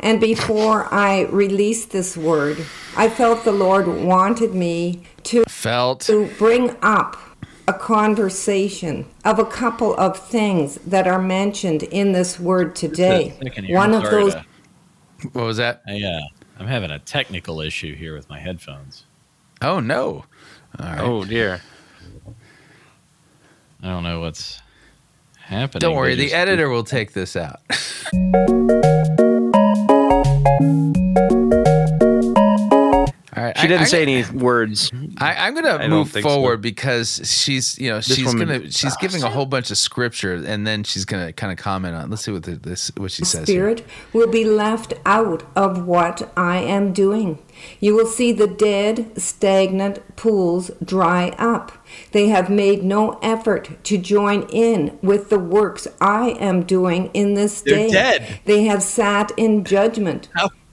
and before I released this word, I felt the Lord wanted me to bring up a conversation of a couple of things that are mentioned in this word today. One of those... What was that? Yeah, I'm having a technical issue here with my headphones. Oh no! All right. Oh dear! I don't know what's happening. Don't worry, the editor will take this out. All right, She didn't say any words. I'm going to move forward because she's, you know, she's giving a whole bunch of scripture, and then she's going to kind of comment on. Let's see what what she says. Spirit will be left out of what I am doing. You will see the dead, stagnant pools dry up. They have made no effort to join in with the works I am doing in this day. They're dead. They have sat in judgment.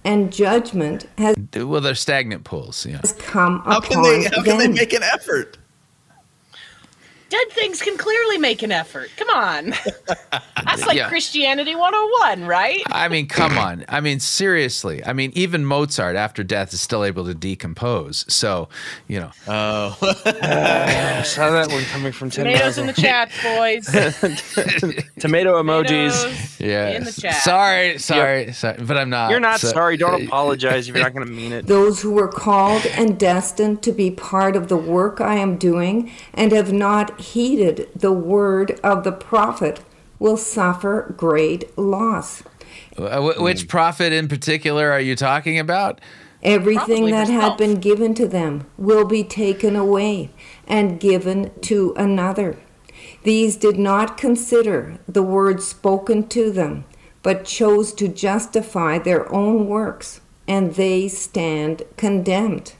And judgment has they're stagnant pools. Yeah. Has come upon how can they make an effort? Dead things can clearly make an effort. Come on. That's like Christianity 101, right? I mean, come on. I mean, seriously. I mean, even Mozart after death is still able to decompose. So, you know. Oh. I saw that one coming from 10,000. Tomatoes in the chat, boys. Tomato emojis. Yeah. In the chat. Sorry, but I'm not. You're not sorry. Don't apologize if you're not going to mean it. Those who were called and destined to be part of the work I am doing and have not heeded the word of the prophet will suffer great loss. Which prophet in particular are you talking about? Everything that had been given to them will be taken away and given to another. These did not consider the word spoken to them, but chose to justify their own works, and they stand condemned.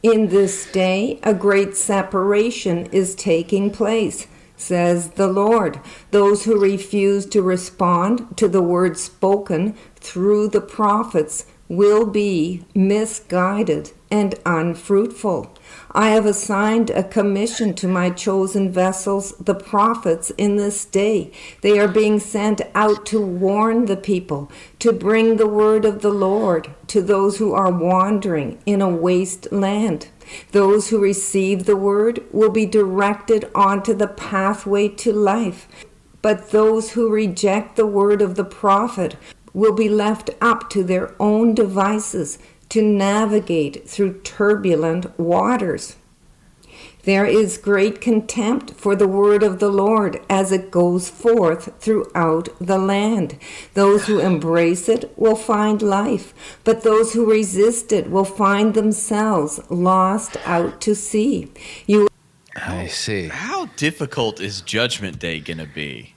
In this day, a great separation is taking place, says the Lord. Those who refuse to respond to the word spoken through the prophets will be misguided and unfruitful. I have assigned a commission to my chosen vessels, the prophets, in this day. They are being sent out to warn the people, to bring the word of the Lord to those who are wandering in a waste land. Those who receive the word will be directed onto the pathway to life. But those who reject the word of the prophet will be left up to their own devices, to navigate through turbulent waters. There is great contempt for the word of the Lord as it goes forth throughout the land. Those who embrace it will find life, but those who resist it will find themselves lost out to sea. I see. How difficult is Judgment Day going to be?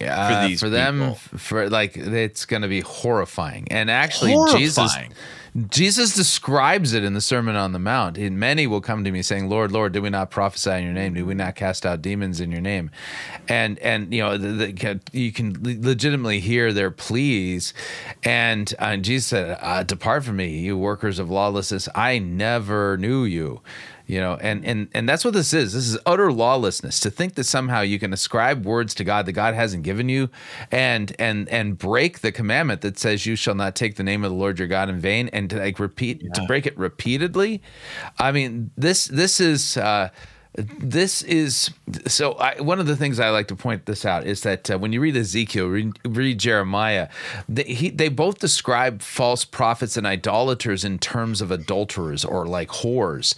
Yeah, for these people, it's going to be horrifying. And actually, Jesus describes it in the Sermon on the Mount. And many will come to me saying, Lord, Lord, did we not prophesy in your name? Did we not cast out demons in your name? And you know, you can legitimately hear their pleas. And Jesus said, depart from me, you workers of lawlessness. I never knew you. You know, and that's what this is. This is utter lawlessness. To think that somehow you can ascribe words to God that God hasn't given you, and break the commandment that says you shall not take the name of the Lord your God in vain, and to break it repeatedly. I mean, this is so. One of the things I like to point this out is that when you read Ezekiel, read Jeremiah, they both describe false prophets and idolaters in terms of adulterers or like whores.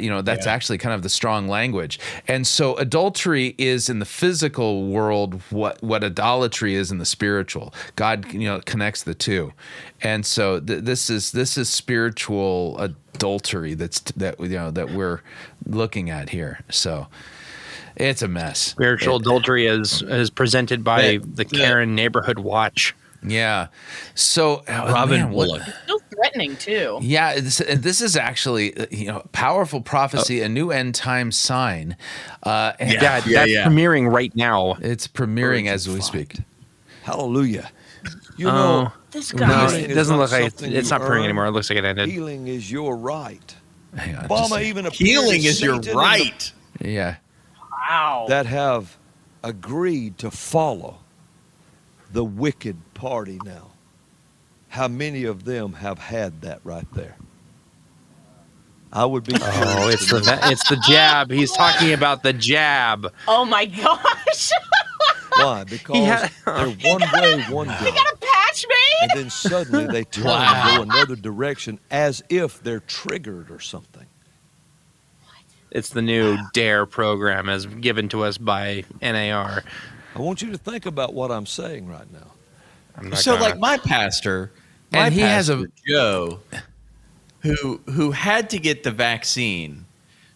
You know, that's actually kind of the strong language. And so adultery is in the physical world what idolatry is in the spiritual. God, you know, connects the two. And so this is spiritual adultery that we're looking at here. So it's a mess. Spiritual adultery is presented by the Karen Neighborhood Watch. Yeah. So Robin Bullock. It's still threatening too. Yeah, this is actually, you know, powerful prophecy, a new end time sign. That's premiering right now. It's premiering as we speak. Hallelujah. You know, this guy. No, it doesn't look like it's not premiering anymore. It looks like it ended. Healing is your right. Hang on, healing is your right. Yeah. Wow. That have agreed to follow the wicked party now. How many of them have had that right there? I would be. Oh, it's the jab. He's talking about the jab. Oh my gosh. Why? Because they're one way, one way. They got a patch made? And then suddenly they turn and go another direction as if they're triggered or something. It's the new DARE program as given to us by NAR. I want you to think about what I'm saying right now. So, like my pastor, Joe, who had to get the vaccine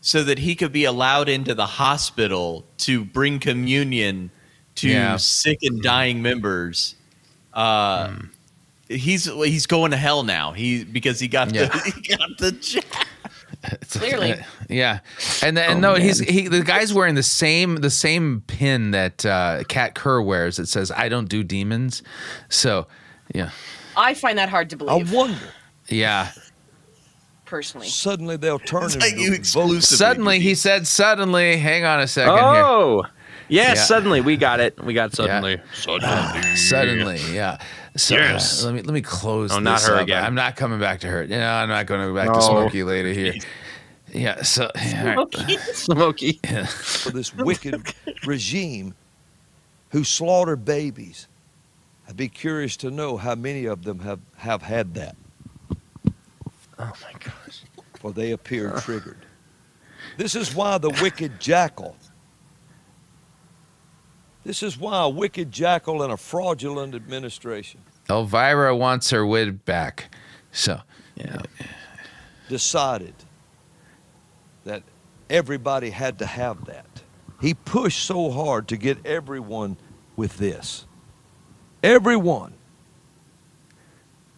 so that he could be allowed into the hospital to bring communion to sick and dying members. He's going to hell now. Because he got the jab. Clearly, yeah, the guy's wearing the same pin that Kat Kerr wears that says "I don't do demons," so yeah. I find that hard to believe. I wonder. Yeah. Personally, suddenly they'll turn into suddenly. He said, "Suddenly, hang on a second." Oh, yes, yeah. Suddenly we got it. We got suddenly. Yeah. Suddenly, yeah. So, yes. Let me close. No, not her up. Again. I'm not coming back to her. You know, I'm not going to go back to Smokey later here. Yeah. So Smokey. Yeah. For this wicked regime who slaughter babies, I'd be curious to know how many of them have had that. Oh my gosh. For they appear triggered. This is why the wicked jackal. This is why a wicked jackal and a fraudulent administration. Elvira wants her wig back. So, yeah. Decided that everybody had to have that. He pushed so hard to get everyone with this. Everyone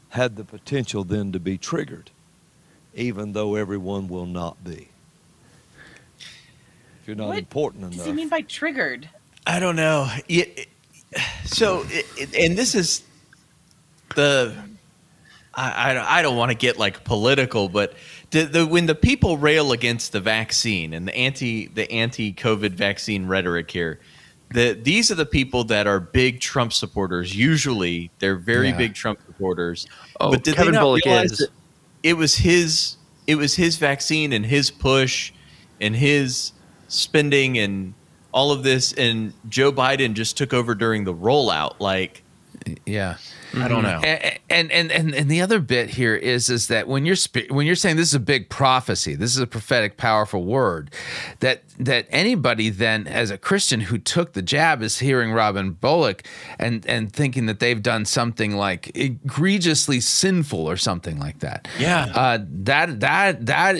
had the potential then to be triggered, even though everyone will not be. If you're not important enough. What does he mean by triggered? I don't know. And this is the, I don't want to get like political, but when the people rail against the vaccine and the anti-COVID vaccine rhetoric here, these are the people that are big Trump supporters. Usually they're very big Trump supporters. Oh, but did Kevin Bullock is. It was his vaccine and his push and his spending and all of this, and Joe Biden just took over during the rollout. Like, yeah, I don't know. And the other bit here is that when you're saying this is a big prophecy, this is a prophetic, powerful word, that anybody then as a Christian who took the jab is hearing Robin Bullock and thinking that they've done something like egregiously sinful or something like that. Yeah,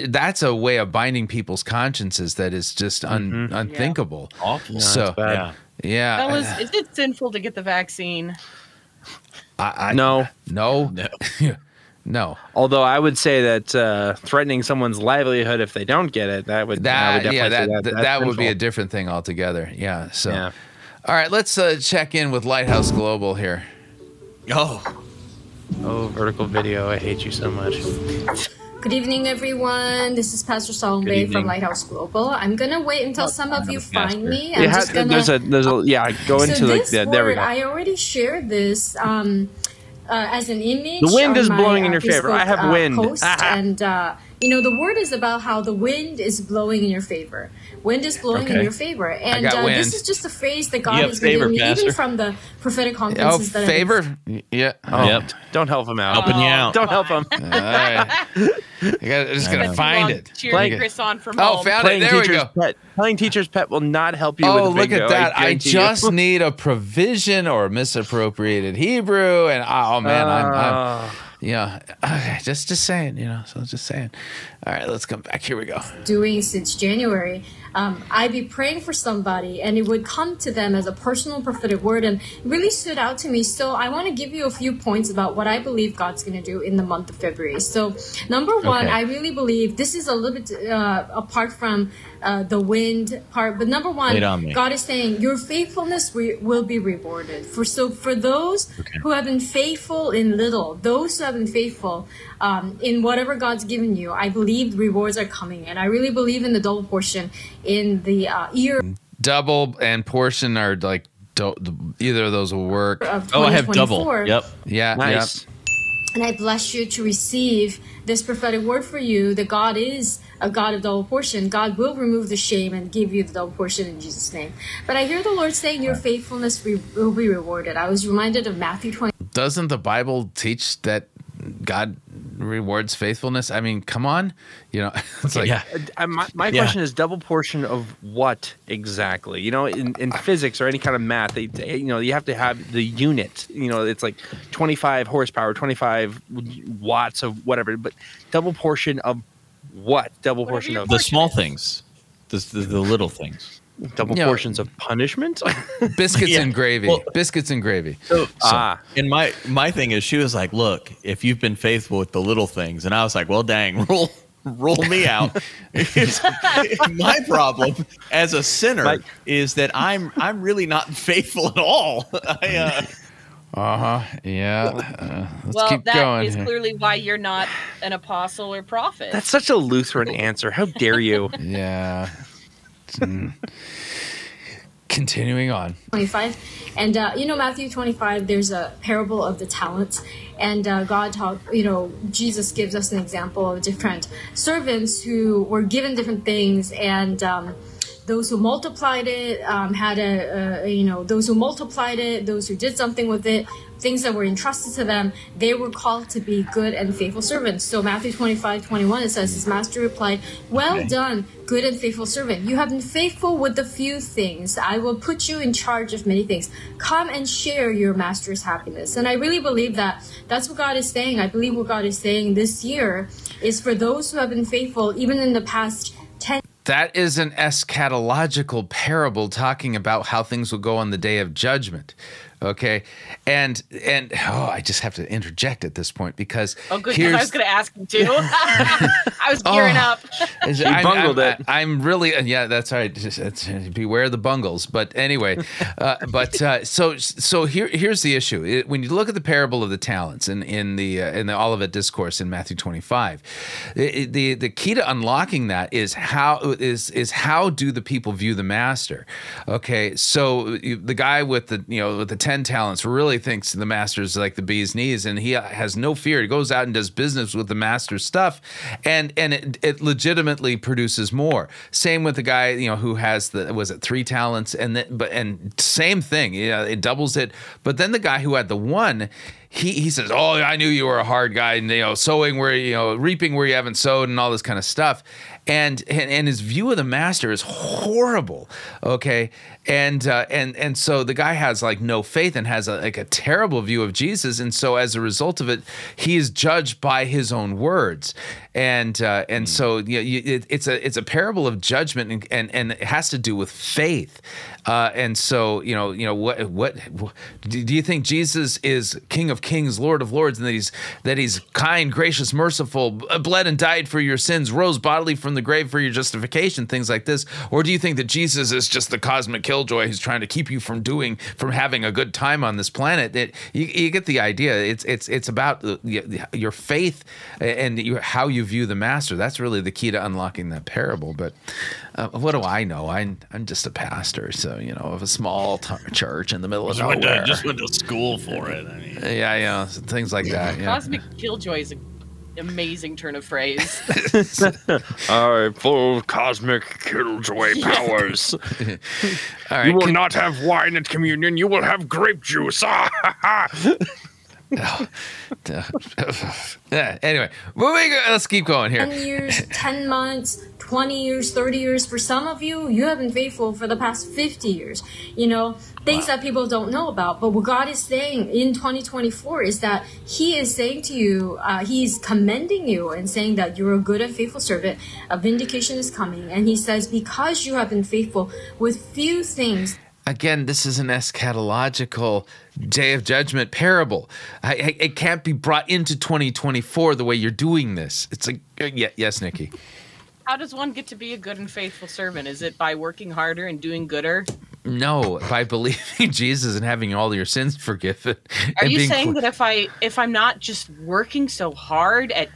that's a way of binding people's consciences that is just unthinkable. Yeah. Awful. So that's bad. Yeah. Yeah. Fellas, is it sinful to get the vaccine? No. Although I would say that threatening someone's livelihood if they don't get it, that would be a different thing altogether. Yeah. So, yeah. All right, let's check in with Lighthouse Global here. Oh, vertical video. I hate you so much. Good evening, everyone. This is Pastor Solomon from Lighthouse Global. I'm gonna wait until some of you find me. I'm just gonna. There we go. I already shared this as an image. The wind is blowing in your favor. I have wind. And you know, the word is about how the wind is blowing in your favor. Wind is blowing in your favor, and this is just a phrase that God has given me, even from the prophetic conferences. Oh, favor! Yeah. Oh. Yep. Don't help him out. Helping you out. Don't help him. All right. I'm just gonna find it. Cheering Chris on from home. Found it. There we go. Playing teacher's pet will not help you. Oh, look at that! I just need a provision or misappropriated Hebrew, and oh man, I'm yeah, okay, just saying, you know, so just saying. All right, let's come back. Here we go. Doing since January, I'd be praying for somebody, and it would come to them as a personal prophetic word, and really stood out to me. So I want to give you a few points about what I believe God's going to do in the month of February. So number one, I really believe this is a little bit apart from the wind part, but number one, God is saying your faithfulness will be rewarded. For those who have been faithful in little, those who have been faithful in whatever God's given you, I believe rewards are coming, and I really believe in the double portion in the year. Double and portion are like either of those will work. Oh, I have double. Yep. Yeah. Nice. Yep. And I bless you to receive this prophetic word for you, that God is a God of double portion. God will remove the shame and give you the double portion in Jesus' name. But I hear the Lord saying your faithfulness will be rewarded. I was reminded of Matthew 20. Doesn't the Bible teach that God rewards faithfulness. I mean, come on, you know. It's like, yeah. My question is, double portion of what exactly? You know, in physics or any kind of math, they, you know, you have to have the unit. You know, it's like 25 horsepower, 25 watts of whatever. But double portion of what? Double portion of the small things, the little things. Double portions of punishment, biscuits and gravy. Well, biscuits and gravy. And my thing is, she was like, "Look, if you've been faithful with the little things," and I was like, "Well, dang, roll me out." My problem as a sinner is that I'm really not faithful at all. Let's keep going. That is clearly why you're not an apostle or prophet. That's such a Lutheran answer. How dare you? Yeah. Continuing on. 25. And, you know, Matthew 25, there's a parable of the talents. And God talked, you know, Jesus gives us an example of different servants who were given different things. And those who multiplied it had a, you know, those who multiplied it, those who did something with it, things that were entrusted to them, they were called to be good and faithful servants. So Matthew 25:21, it says, his master replied, "Well done, good and faithful servant. You have been faithful with a few things. I will put you in charge of many things. Come and share your master's happiness." And I really believe that that's what God is saying. I believe what God is saying this year is for those who have been faithful, even in the past 10. That is an eschatological parable talking about how things will go on the day of judgment. Okay, and oh, I just have to interject at this point because here's... I was going to ask him too. I was gearing up. I'm really that's all right. Just beware the bungles. But anyway, so here's the issue. When you look at the parable of the talents in the Olivet Discourse in Matthew 25, the key to unlocking that is how do the people view the master? Okay, so the guy with the with the 10 talents really thinks the master's like the bee's knees, and he has no fear. He goes out and does business with the master's stuff, and it legitimately produces more. Same with the guy, you know, who has the 3 talents, and same thing, you know, it doubles it. But then the guy who had the 1, he says, "Oh, I knew you were a hard guy, and sowing where reaping where you haven't sowed, and all this kind of stuff." And his view of the master is horrible. Okay, and so the guy has like no faith and has a terrible view of Jesus, and so as a result of it, he is judged by his own words. And so it's a parable of judgment, and it has to do with faith. And so what do you think? Jesus is King of Kings, Lord of Lords, and that he's kind, gracious, merciful, bled and died for your sins, rose bodily from the grave for your justification, things like this? Or do you think that Jesus is just the cosmic killjoy who's trying to keep you from having a good time on this planet? You get the idea. It's about your faith and how you view the master. That's really the key to unlocking that parable. But what do I know? I'm just a pastor, so of a small church in the middle of nowhere. I just went to school for it. I mean. Yeah, things like that. Yeah. Cosmic killjoy is an amazing turn of phrase. Full cosmic killjoy powers. All right, you will not have wine at communion. You will have grape juice. Anyway, moving. Let's keep going here. 10 years, 10 months, 20 years, 30 years. For some of you, you have been faithful for the past 50 years. You know, things that people don't know about. But what God is saying in 2024 is that he is saying to you, he's commending you and saying that you're a good and faithful servant. A vindication is coming. And he says, because you have been faithful with few things. Again, this is an eschatological day of judgment parable. It can't be brought into 2024 the way you're doing this. It's like, yes, Nikki. How does one get to be a good and faithful servant? Is it by working harder and doing gooder? No, by believing Jesus and having all your sins forgiven. Are you saying that if I'm not just working so hard at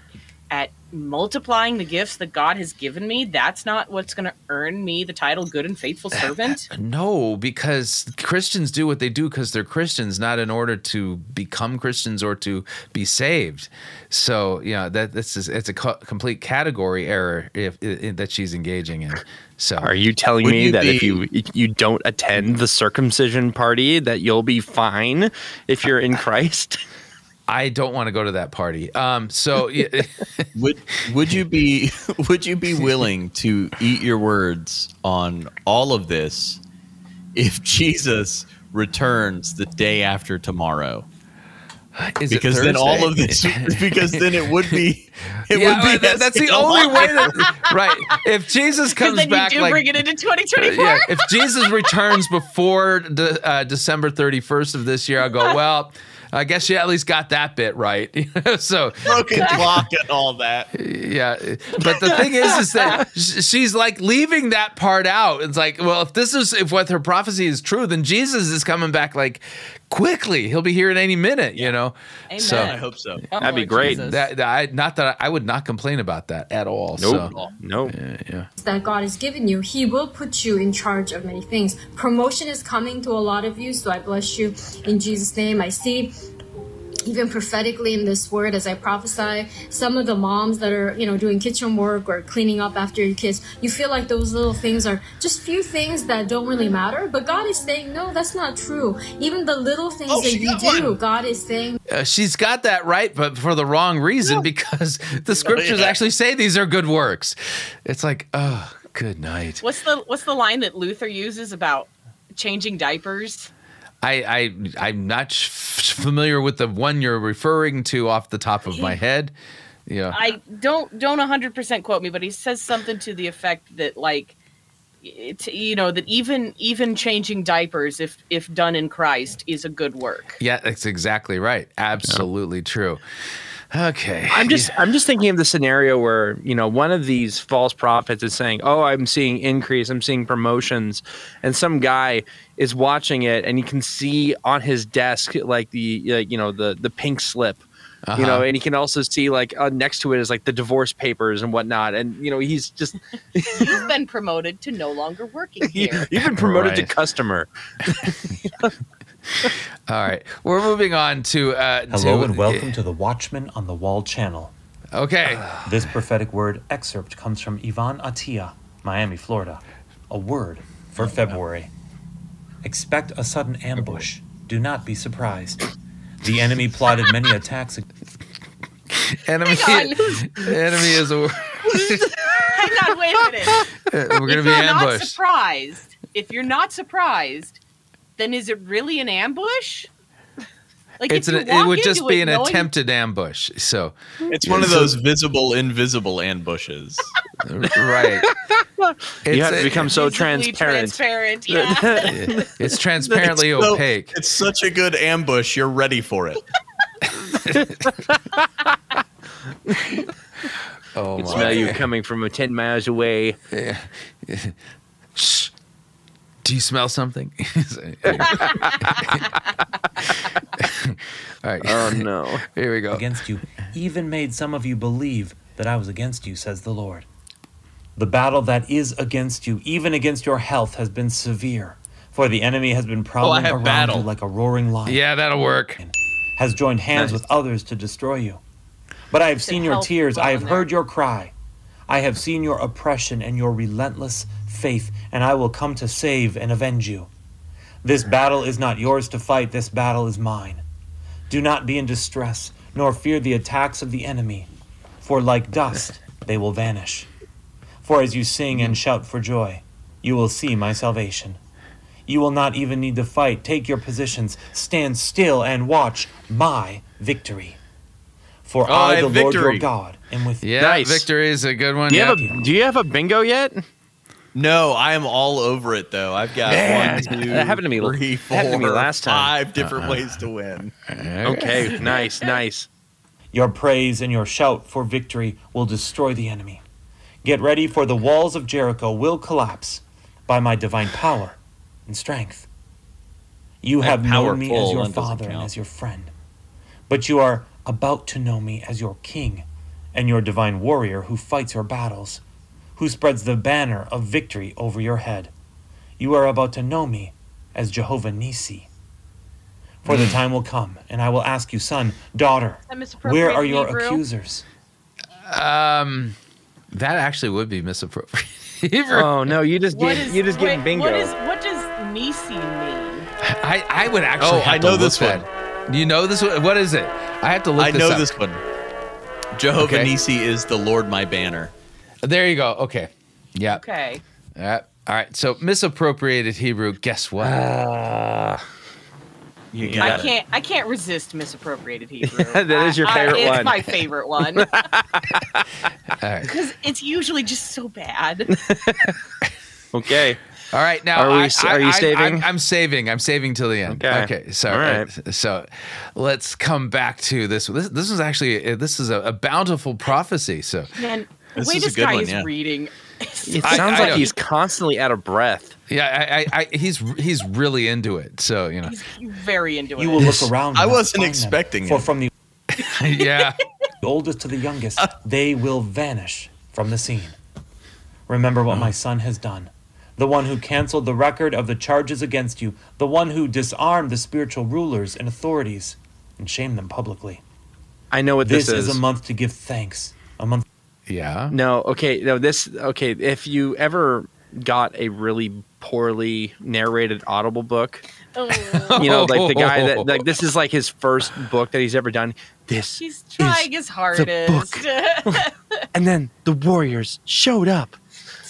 multiplying the gifts that God has given me, that's not what's going to earn me the title good and faithful servant? No, because Christians do what they do because they're Christians, not in order to become Christians or to be saved. So, it's a complete category error that she's engaging in. So, are you telling me that if you don't attend the circumcision party, that you'll be fine if you're in Christ? I don't want to go to that party. So would you be willing to eat your words on all of this if Jesus returns the day after tomorrow? Because then all of this, because then it would be, that's the only way that, right. If Jesus comes then back, bring it into 2024. Yeah, if Jesus returns before the, December 31st of this year, I'll go, well, I guess you at least got that bit right. So broken clock and all that. Yeah. But the thing is that she's like leaving that part out. It's like, well, if what her prophecy is true, then Jesus is coming back like quickly. He'll be here at any minute, you know? Amen. So I hope so. That'd be great. I would not complain about that at all. Nope. So, no. Yeah. That God has given you, he will put you in charge of many things. Promotion is coming to a lot of you. So I bless you in Jesus' name. I see, even prophetically in this word, as I prophesy, some of the moms that are, you know, doing kitchen work or cleaning up after your kids, you feel like those little things are just few things that don't really matter. But God is saying, no, that's not true. Even the little things that you do, God is saying. She's got that right, but for the wrong reason, because the scriptures actually say these are good works. It's like, oh, good night. What's the line that Luther uses about changing diapers? I'm not familiar with the one you're referring to off the top of my head. Yeah, I don't 100% quote me, but he says something to the effect that, like, you know, that even changing diapers, if done in Christ, is a good work. Yeah, that's exactly right. Absolutely true. Okay. I'm just thinking of the scenario where, you know, one of these false prophets is saying, oh, I'm seeing increase, I'm seeing promotions, and some guy is watching it and he can see on his desk, like, the pink slip, you know, and he can also see, like, next to it is like the divorce papers and whatnot. And, you know, he's just, you've been promoted to no longer working here. You've been promoted to customer. All right, we're moving on to hello and welcome to the Watchman on the Wall channel. Okay. This prophetic word excerpt comes from Yvonne Atiyah, Miami, Florida. A word for February. Expect a sudden ambush. Do not be surprised. The enemy plotted many attacks. Enemy is a word. Hang on, wait a minute. We're gonna be ambushed. Not surprised. If you're not surprised, then is it really an ambush? Like, it would just be an attempted ambush. So it's one of those visible, invisible ambushes. Right. You have to become so transparent. Yeah. It's transparently opaque. It's such a good ambush. You're ready for it. Oh, it's my! You coming from 10 miles away. Yeah. Shh. Do you smell something? All right. Oh, no. Here we go. Against you, even made some of you believe that I was against you, says the Lord. The battle that is against you, even against your health, has been severe. For the enemy has been prowling around you like a roaring lion. Yeah, that'll work. Has joined hands with others to destroy you. But I have seen your tears. I have heard your cry. I have seen your oppression and your relentless faith, and I will come to save and avenge you. This battle is not yours to fight, this battle is mine. Do not be in distress, nor fear the attacks of the enemy, for like dust they will vanish. For as you sing and shout for joy, you will see my salvation. You will not even need to fight. Take your positions, stand still, and watch my victory. For I, the Lord your God, am with you. Yeah, nice. Victory is a good one. Do you have a bingo yet? No, I am all over it, though. I've got 1, 2, 3, 4, 5 different ways to win. Okay, nice. Your praise and your shout for victory will destroy the enemy. Get ready, for the walls of Jericho will collapse by my divine power and strength. You have known me as your father and as your friend, but you are about to know me as your king and your divine warrior who fights your battles, who spreads the banner of victory over your head. You are about to know me as Jehovah Nissi. For the time will come, and I will ask you, son, daughter, where are your accusers? That actually would be misappropriate. Oh, no, you're just getting bingo. What does Nissi mean? I would actually have to look this one. You know this one? What is it? I have to look this up. I know this one. Jehovah Nissi is the Lord my banner. There you go. Okay. Yeah. Okay. All right. So misappropriated Hebrew. Guess what? I can't resist misappropriated Hebrew. That is your favorite one. It's my favorite one. Because it's usually just so bad. Okay. All right. Now, are you saving? I'm saving. I'm saving till the end. Okay. So, all right. So let's come back to this. This is actually a bountiful prophecy. So man, the way this guy is reading. It sounds like he's constantly out of breath. Yeah, he's really into it. So you know, he's very into it. You will look around. I wasn't expecting it. For from the oldest to the youngest, they will vanish from the scene. Remember what my son has done, the one who canceled the record of the charges against you, the one who disarmed the spiritual rulers and authorities and shamed them publicly. I know what this is. This is a month to give thanks. A month. Yeah. No. Okay. No. This. Okay. If you ever got a really poorly narrated Audible book, you know, like the guy that like this is like his first book that he's ever done. This. He's trying his hardest. And then the warriors showed up.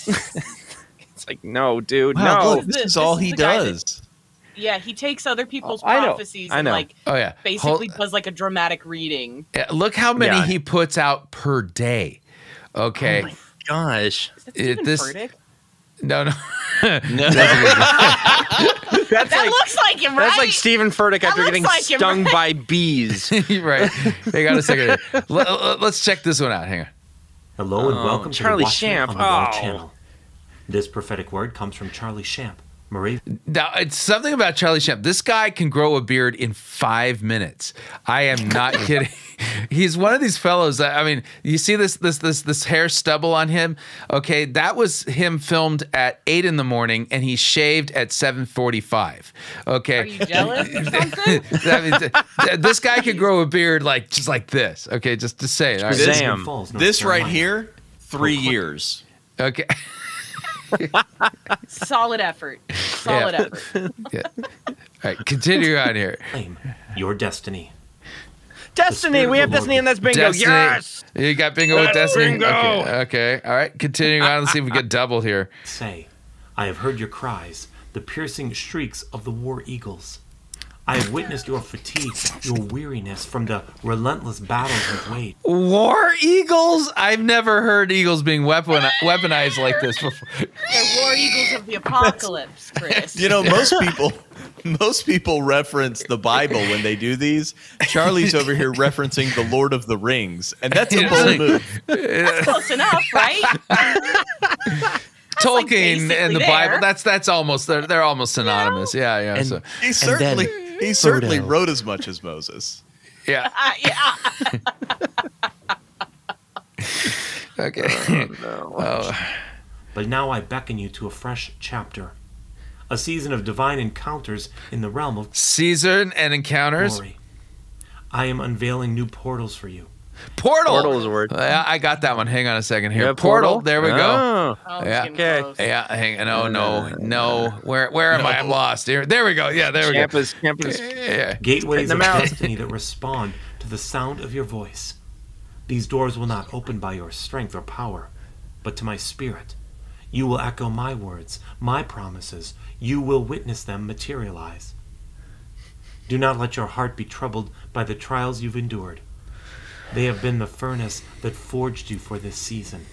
It's like, no, dude. Wow, no. Look, this is all he does. Yeah, he takes other people's prophecies and like basically does like a dramatic reading. Yeah, look how many he puts out per day. Okay. Oh my gosh. Is that Stephen Furtick? No, no. That looks like him, right? That's like Stephen Furtick after getting stung by bees. Right. Hang on a second. Let's check this one out. Hang on. Hello and welcome Charlie to the Shamp on the World Channel. This prophetic word comes from Charlie Shamp. Marie. Now, it's something about Charlie Shamp. This guy can grow a beard in 5 minutes. I am not kidding. He's one of these fellows that, I mean, you see this hair stubble on him? Okay, that was him filmed at 8 in the morning and he shaved at 7:45. Okay. Are you jealous or something? I mean, this guy could grow a beard like just like this. Okay, just to say it. All right. This right here, 3 years. Okay. Solid effort. Solid effort. All right, continue on here. Claim your destiny. Destiny. We have destiny, and that's bingo. Destiny. Yes. You got bingo with destiny. Bingo. Okay. All right. Continuing on. Let's see if we get double here. Say, I have heard your cries, the piercing shrieks of the war eagles. I have witnessed your fatigue, your weariness from the relentless battles you've waged. War eagles? I've never heard eagles being weaponized like this before. They're war eagles of the apocalypse, Chris. You know, most people reference the Bible when they do these. Charlie's over here referencing the Lord of the Rings, and that's a bold move. That's close enough, right? Tolkien like and the Bible, that's almost, they're almost synonymous. You know? Yeah, yeah. And, so. He certainly wrote as much as Moses. Yeah. Okay. But now I beckon you to a fresh chapter, a season of divine encounters in the realm of season and encounters. Glory. I am unveiling new portals for you. Portal is a word. I got that one. Hang on a second here. Yeah, portal. There we go. Oh, yeah. Okay. Close. Yeah. Hang on. Oh, no. Where am I? I'm lost. Here. There we go. Yeah. There we go. Campus. Yeah. Gateways of destiny that respond to the sound of your voice. These doors will not open by your strength or power, but to my spirit. You will echo my words, my promises. You will witness them materialize. Do not let your heart be troubled by the trials you've endured. They have been the furnace that forged you for this season.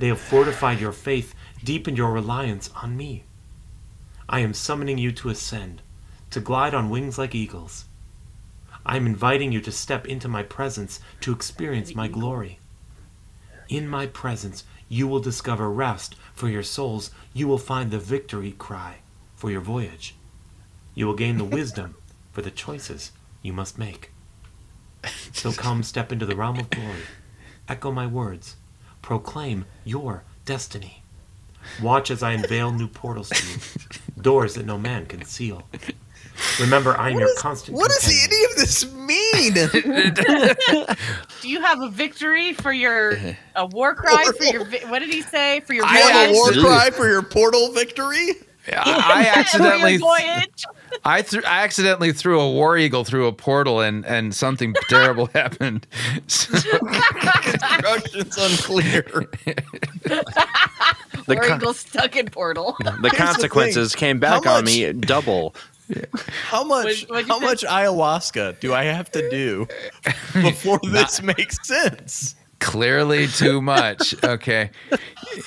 They have fortified your faith, deepened your reliance on me. I am summoning you to ascend, to glide on wings like eagles. I am inviting you to step into my presence, to experience my glory. In my presence, you will discover rest for your souls. You will find the victory cry for your voyage. You will gain the wisdom for the choices you must make. So come step into the realm of glory. Echo my words. Proclaim your destiny. Watch as I unveil new portals to you. Doors that no man can seal. Remember, I am your constant companion. What does any of this mean? Do you have a victory for your war cry? For your, what did he say? For your voyage? You have a war cry for your portal victory? I accidentally... I accidentally threw a war eagle through a portal, and something terrible happened. So, construction's unclear. War eagle stuck in portal. The consequences came back on me double. How much ayahuasca do I have to do before this makes sense? Clearly too much. Okay.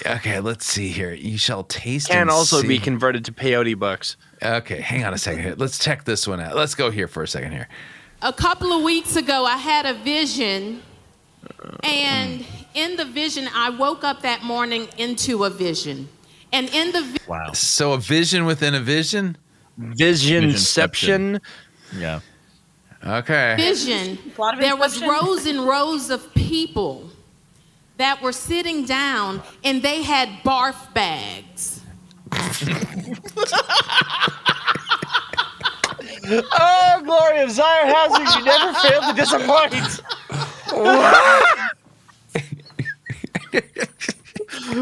Okay, let's see here. You shall taste and see. Can also be converted to peyote bucks. Okay, hang on a second here. Let's check this one out. Let's go here for a second here. A couple of weeks ago, I had a vision. And in the vision, I woke up that morning into a vision. And in the vision... Wow. So a vision within a vision? Visionception. Yeah. Okay. Vision. There was rows and rows of people that were sitting down, and they had barf bags. Oh, glory of Zion Housing, you never fail to disappoint.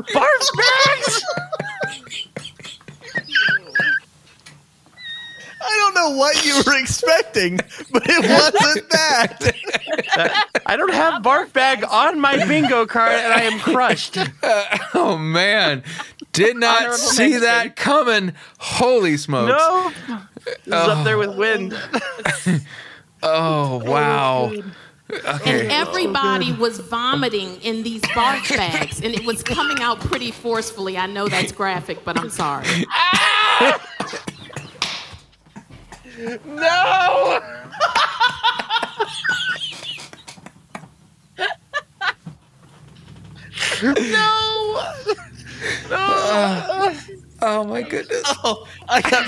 Barf bags. I don't know what you were expecting, but it wasn't that. I don't have barf bag on my bingo card, and I am crushed. Oh, man. Did not see that coming. Holy smokes. No. It's up there with wind. Oh, wow. Okay. And everybody was vomiting in these barf bags, and it was coming out pretty forcefully. I know that's graphic, but I'm sorry. No! No! No! Oh my goodness! Oh, I got.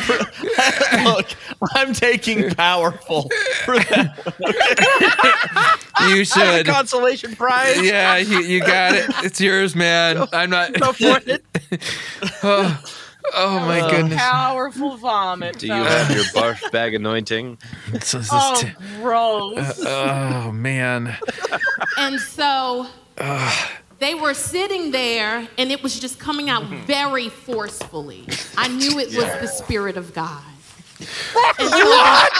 Look, I'm taking powerful for that. You should. I have a consolation prize. Yeah, you got it. It's yours, man. No, I'm not. Go for it. Oh. Oh, my goodness. Powerful vomit. Do you have your barf bag anointing? Oh, gross. Oh, man. And so they were sitting there, and it was just coming out very forcefully. I knew it was the Spirit of God. And what?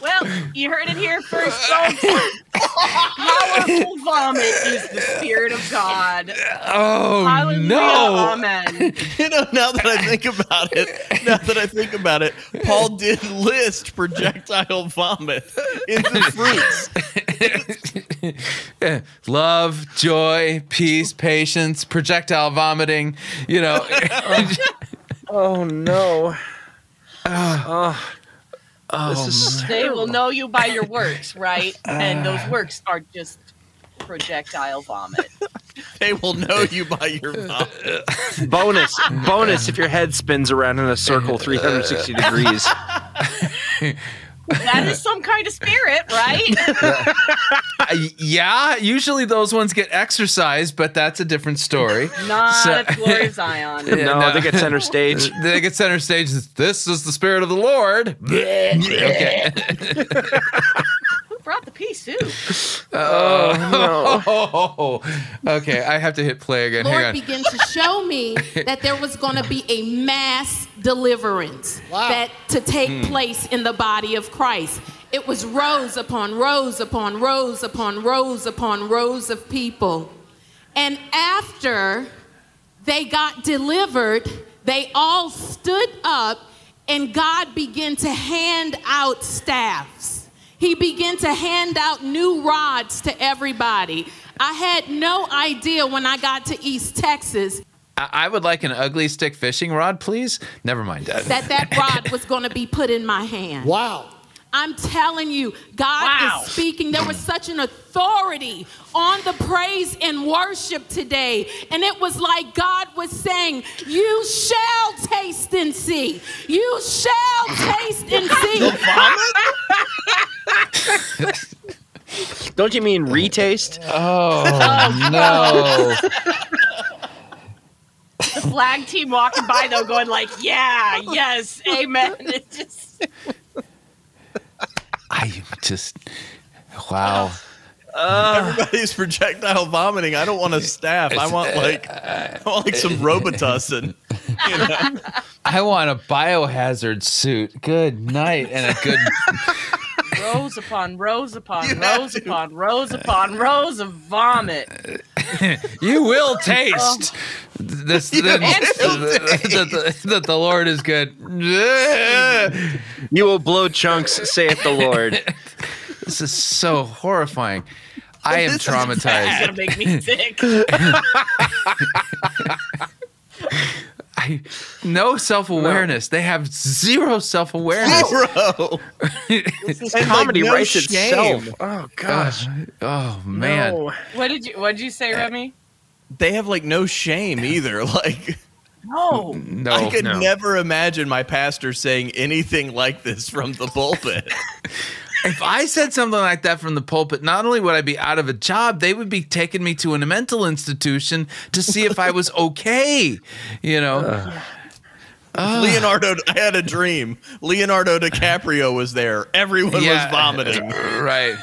Well, you heard it here first. Powerful vomit is the Spirit of God. Oh, hallelujah, no. Amen. You know, now that I think about it, Paul did list projectile vomit in the fruits. Love, joy, peace, patience, projectile vomiting, you know. Oh, no. They will know you by your works, right? And those works are just projectile vomit. They will know you by your vomit. Bonus if your head spins around in a circle 360 degrees. That is some kind of spirit, right? Yeah, usually those ones get exercised, but that's a different story. Not at Glory of Zion. Yeah, no, they get center stage. They get center stage. This is the Spirit of the Lord. Okay. Who brought the pea soup? Oh, no. Okay, I have to hit play again. Lord began to show me that there was going to be a mass deliverance that to take place in the body of Christ. It was rows upon rows upon rows upon rows upon rows of people. And after they got delivered, they all stood up, and God began to hand out staffs. He began to hand out new rods to everybody. I had no idea when I got to East Texas. I would like an ugly stick fishing rod, please. Never mind. That rod was going to be put in my hand. Wow. I'm telling you, God is speaking. There was such an authority on the praise and worship today. And it was like God was saying, you shall taste and see. You shall taste and see. The vomit? Don't you mean retaste? Oh, no. The flag team walking by, though, going like, yeah, yes, amen. It just... I just, wow. Everybody's projectile vomiting. I don't want a staff. I want like some Robitussin. You know? I want a biohazard suit. Good night and a good rows upon rows upon rows upon rows upon rows of vomit. You will taste this that the Lord is good. You will blow chunks, saith the Lord. This is so horrifying. I am traumatized. It's gonna make me sick. No self-awareness. They have zero self-awareness. Zero. Comedy like no writes itself. Oh gosh. Oh man. No. What did you say, Remy? They have like no shame either. Like no. I could never imagine my pastor saying anything like this from the pulpit. If I said something like that from the pulpit, not only would I be out of a job, they would be taking me to a mental institution to see if I was okay, you know. Leonardo, I had a dream. Leonardo DiCaprio was there. Everyone was vomiting. Right.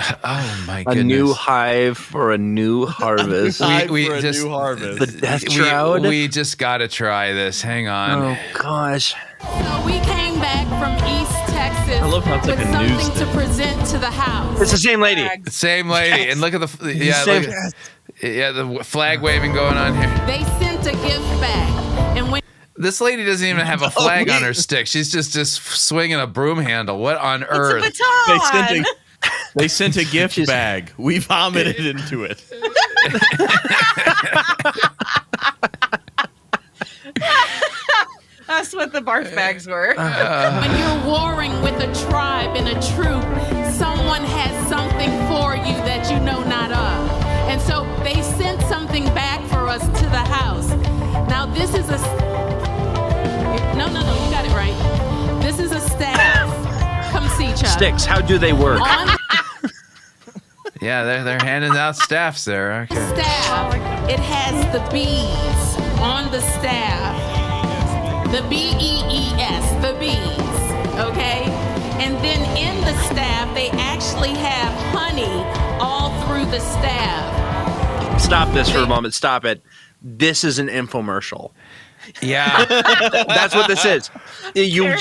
Oh my goodness! A new hive for a new harvest. we just, a new harvest. The death shroud. We just got to try this. Hang on. Oh gosh. So we came back from East Texas with something to present to the house. It's the same lady. Flags. Same lady. Yes. And look at the the flag waving going on here. They sent a gift back, and when. This lady doesn't even have a flag on her stick. She's just swinging a broom handle. What on earth? It's a baton. They sent a gift bag. We vomited into it. That's what the barf bags were. When you're warring with a tribe and a troop, someone has something for you that you know not of. And so they sent something back for us to the house. Now this is a... No, you got it right. This is a staff. Come see Chuck. Sticks, how do they work? Yeah, they're handing out staffs there. Okay. Staff. It has the bees on the staff. The B-E-E-S, the bees. Okay? And then in the staff, they actually have honey all through the staff. Stop this for a moment. Stop it. This is an infomercial. Yeah, that's what this is. You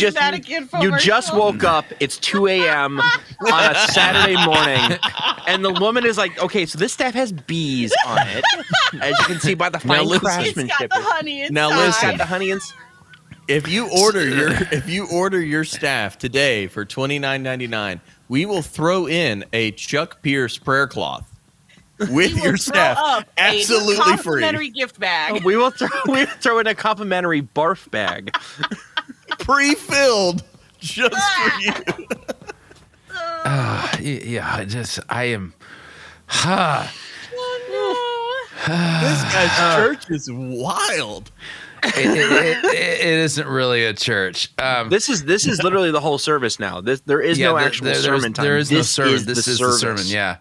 just woke up. It's 2 a.m. on a Saturday morning, and the woman is like, "Okay, so this staff has bees on it, as you can see by the fine craftsmanship. Now listen, if you order your staff today for $29.99, we will throw in a Chuck Pierce prayer cloth." With your staff, absolutely free. Complimentary gift bag. Oh, we will throw in a complimentary barf bag, pre-filled just for you. This guy's church is wild. It isn't really a church. This is literally the whole service now. There is no actual sermon time. There is no sermon. This is the sermon. Yeah.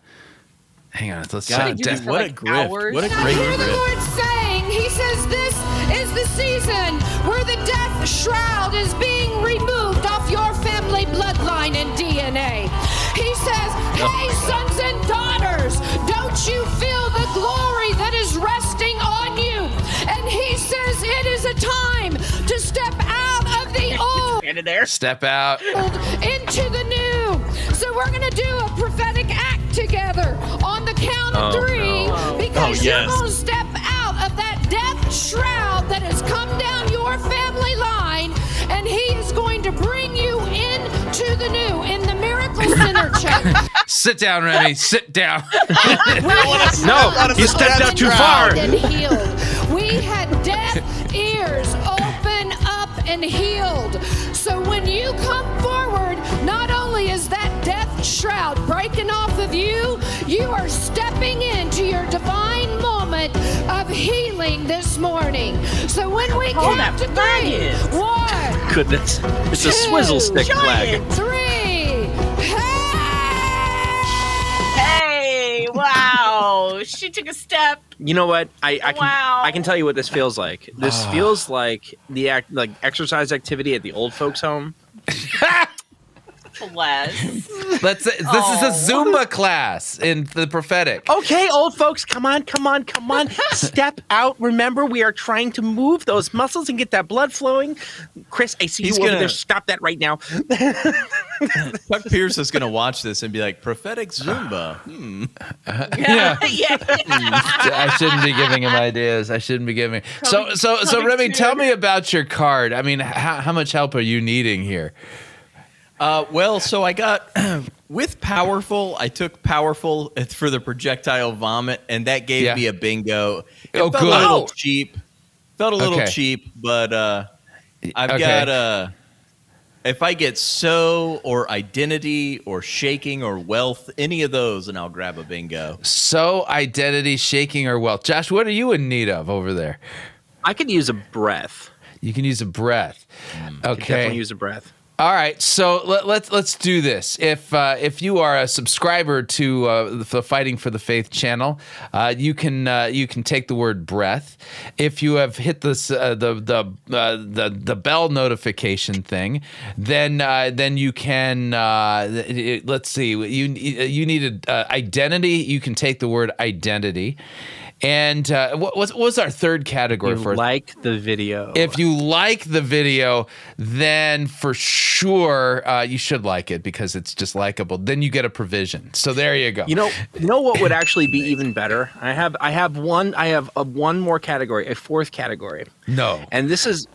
Hang on, let's what a great I hear the Lord saying, he says, this is the season where the death shroud is being removed off your family bloodline and DNA. He says, hey, sons and daughters, don't you feel the glory that is resting on you? And he says, it is a time to step out of the old. Step out. Into the new. So we're going to do a prophetic act together on the count of three because you're going to step out of that death shroud that has come down your family line, and he is going to bring you into the new in the Miracle Center church. Sit down, Remy. Sit down. You stepped out too far. We had deaf ears open up and healed. So when you come forward, not only is that death shroud breaking off of you, you are stepping into your divine moment of healing this morning. So when we count to three, one, goodness, it's two, a swizzle stick flag. Three. Hey! Wow! She took a step. You know what? I can tell you what this feels like. This feels like the exercise activity at the old folks' home. Bless. This is a Zumba class in the prophetic. Okay, old folks, come on. Step out. Remember, we are trying to move those muscles and get that blood flowing. Chris, I see you over there. Stop that right now. Chuck Pierce is going to watch this and be like, prophetic Zumba. I shouldn't be giving him ideas. I shouldn't be giving. So Remy, tell me about your card. I mean, how much help are you needing here? Well, so I got with powerful. I took powerful for the projectile vomit, and that gave me a bingo. It felt a little cheap, but I've got if I get so or identity or shaking or wealth, any of those, and I'll grab a bingo. So identity, shaking, or wealth. Josh, what are you in need of over there? I could use a breath. You can use a breath. Okay, I could definitely use a breath. All right, so let's do this. If you are a subscriber to the Fighting for the Faith channel, you can take the word breath. If you have hit this the bell notification thing, then you can let's see. You needed identity. You can take the word identity. And what was our third category for? Like the video. If you like the video, then for sure you should like it because it's just likable. Then you get a provision. So there you go. You know what would actually be even better? I have one more category, a fourth category. No. And this is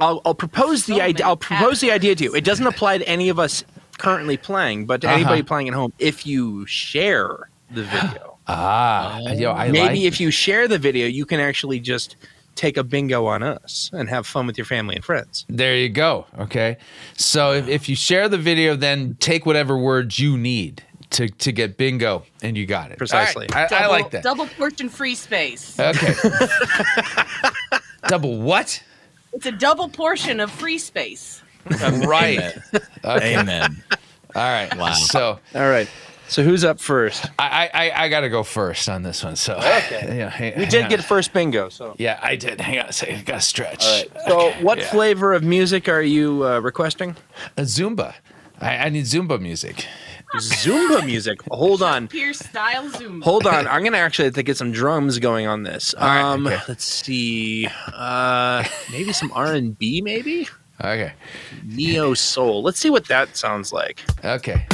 I'll propose the idea. I'll propose the idea to you. It doesn't apply to any of us currently playing, but to anybody playing at home, if you share the video. Maybe if you share the video, you can actually just take a bingo on us and have fun with your family and friends. There you go. Okay. So if you share the video, then take whatever words you need to get bingo, and you got it. Precisely. Right. I like that. Double portion free space. Okay. Double what? It's a double portion of free space. Right. Amen. Okay. Amen. All right. Wow. So. All right. So who's up first? I got to go first on this one. So okay, we did get first bingo. So yeah, I did. Hang on a second, I got to stretch. All right. So what flavor of music are you requesting? A Zumba. I need Zumba music. Zumba music. Hold on. Pierce style Zumba. Hold on. I'm gonna actually have to get some drums going on this. All right, okay. Let's see. Maybe some R&B. Maybe. Okay. Neo soul. Let's see what that sounds like. Okay.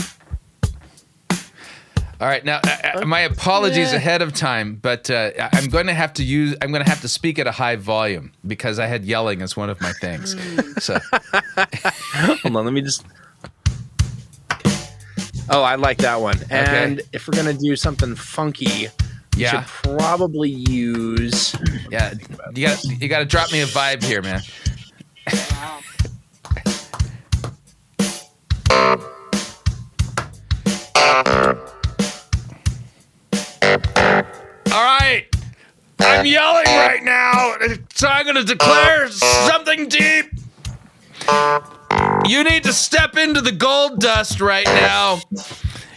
All right, now my apologies ahead of time, but I'm going to have to speak at a high volume because I had yelling as one of my things. So hold on, let me just. Oh, I like that one. And if we're gonna do something funky, you should probably use. Yeah, you gotta drop me a vibe here, man. All right, I'm yelling right now, so I'm going to declare something deep. You need to step into the gold dust right now,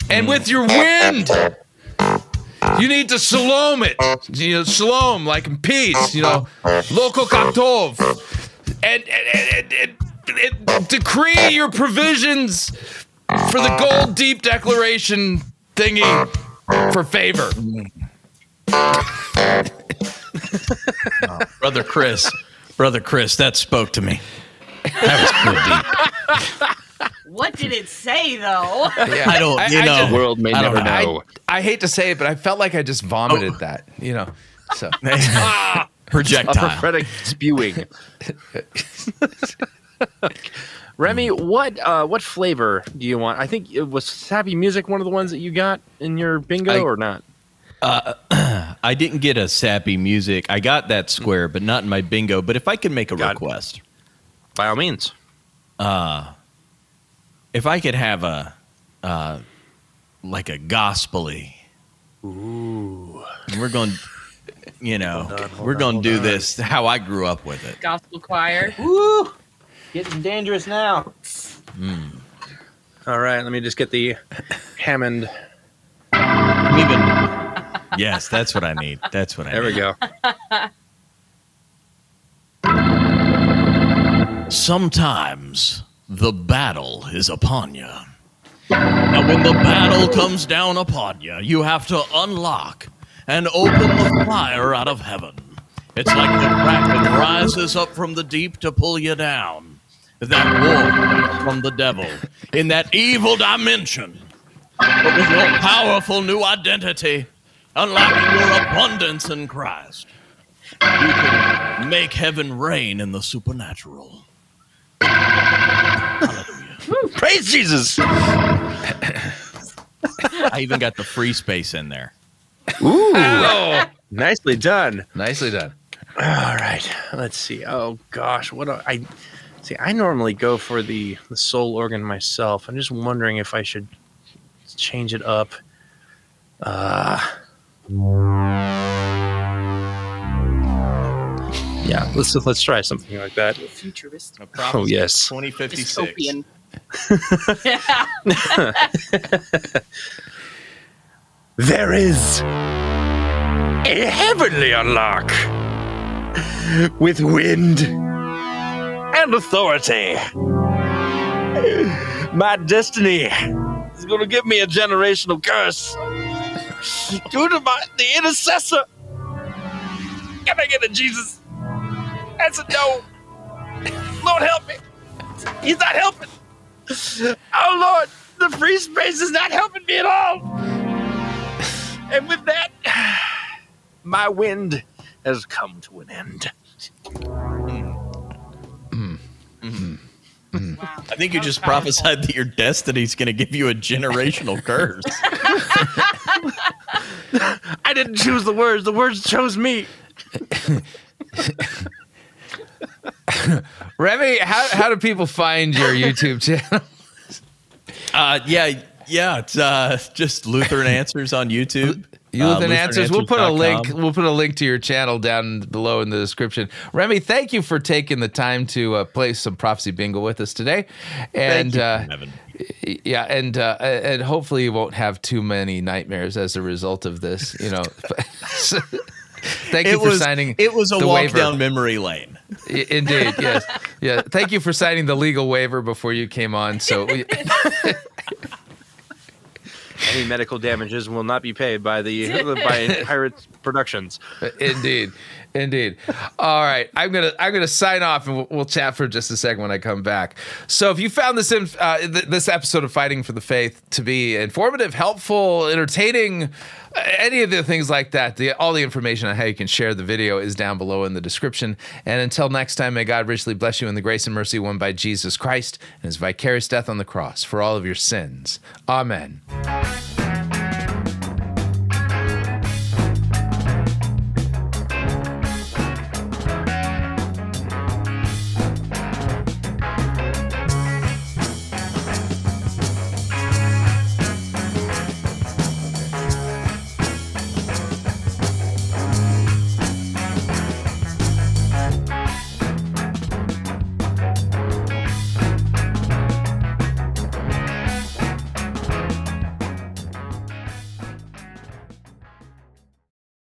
and with your wind, you need to shalom it. You know, shalom, like in peace, you know, loko katov, and decree your provisions for the gold deep declaration thingy for favor. Oh, Brother Chris, that spoke to me. That was so deep. What did it say, though? Yeah. I don't. The world may never know. I hate to say it, but I felt like I just vomited that. You know, so projectile, a prophetic spewing. Remy, what flavor do you want? I think it was happy music. One of the ones that you got in your bingo, or not? I didn't get a sappy music. I got that square, but not in my bingo. But if I could make a request. By all means. If I could have a, like a gospel-y. Ooh. And we're going, you know, we're going to do this how I grew up with it. Gospel choir. Woo! Getting dangerous now. Mm. All right, let me just get the Hammond. Yes, that's what I need. That's what I need. There we go. Sometimes the battle is upon you. Now, when the battle comes down upon you, you have to unlock and open the fire out of heaven. It's like the dragon rises up from the deep to pull you down. That war from the devil in that evil dimension. But with your powerful new identity, unlocking your abundance in Christ, you can make heaven reign in the supernatural. Hallelujah. Praise Jesus. I even got the free space in there. Ooh. Ow. Nicely done. Nicely done. All right. Let's see. Oh, gosh. What do I... See, I normally go for the soul organ myself. I'm just wondering if I should change it up. Yeah, let's try something like that. Futuristic. Oh yes, 2056. There is a heavenly unlock with wind and authority. My destiny is going to give me a generational curse due to the intercessor. Can I get a Jesus? That's a no. Lord, help me. He's not helping. Oh, Lord, the free space is not helping me at all. And with that, my wind has come to an end. Mm-hmm. Wow. I think you just prophesied that your destiny's going to give you a generational curse. I didn't choose the words. The words chose me. Remy, how do people find your YouTube channel? Yeah, it's just Lutheran Answers on YouTube. Lutheran Answers. We'll put a link. We'll put a link to your channel down below in the description. Remy, thank you for taking the time to play some Prophecy Bingo with us today, and yeah, and hopefully you won't have too many nightmares as a result of this. You know. So, thank you for signing. It was a walk down memory lane. Indeed, yes, yeah. Thank you for signing the legal waiver before you came on. So. Any medical damages will not be paid by Pirates Productions. Indeed, indeed. All right, I'm gonna sign off, and we'll chat for just a second when I come back. So, if you found this this episode of Fighting for the Faith to be informative, helpful, entertaining, any of the things like that, all the information on how you can share the video is down below in the description. And until next time, may God richly bless you in the grace and mercy won by Jesus Christ and his vicarious death on the cross for all of your sins. Amen.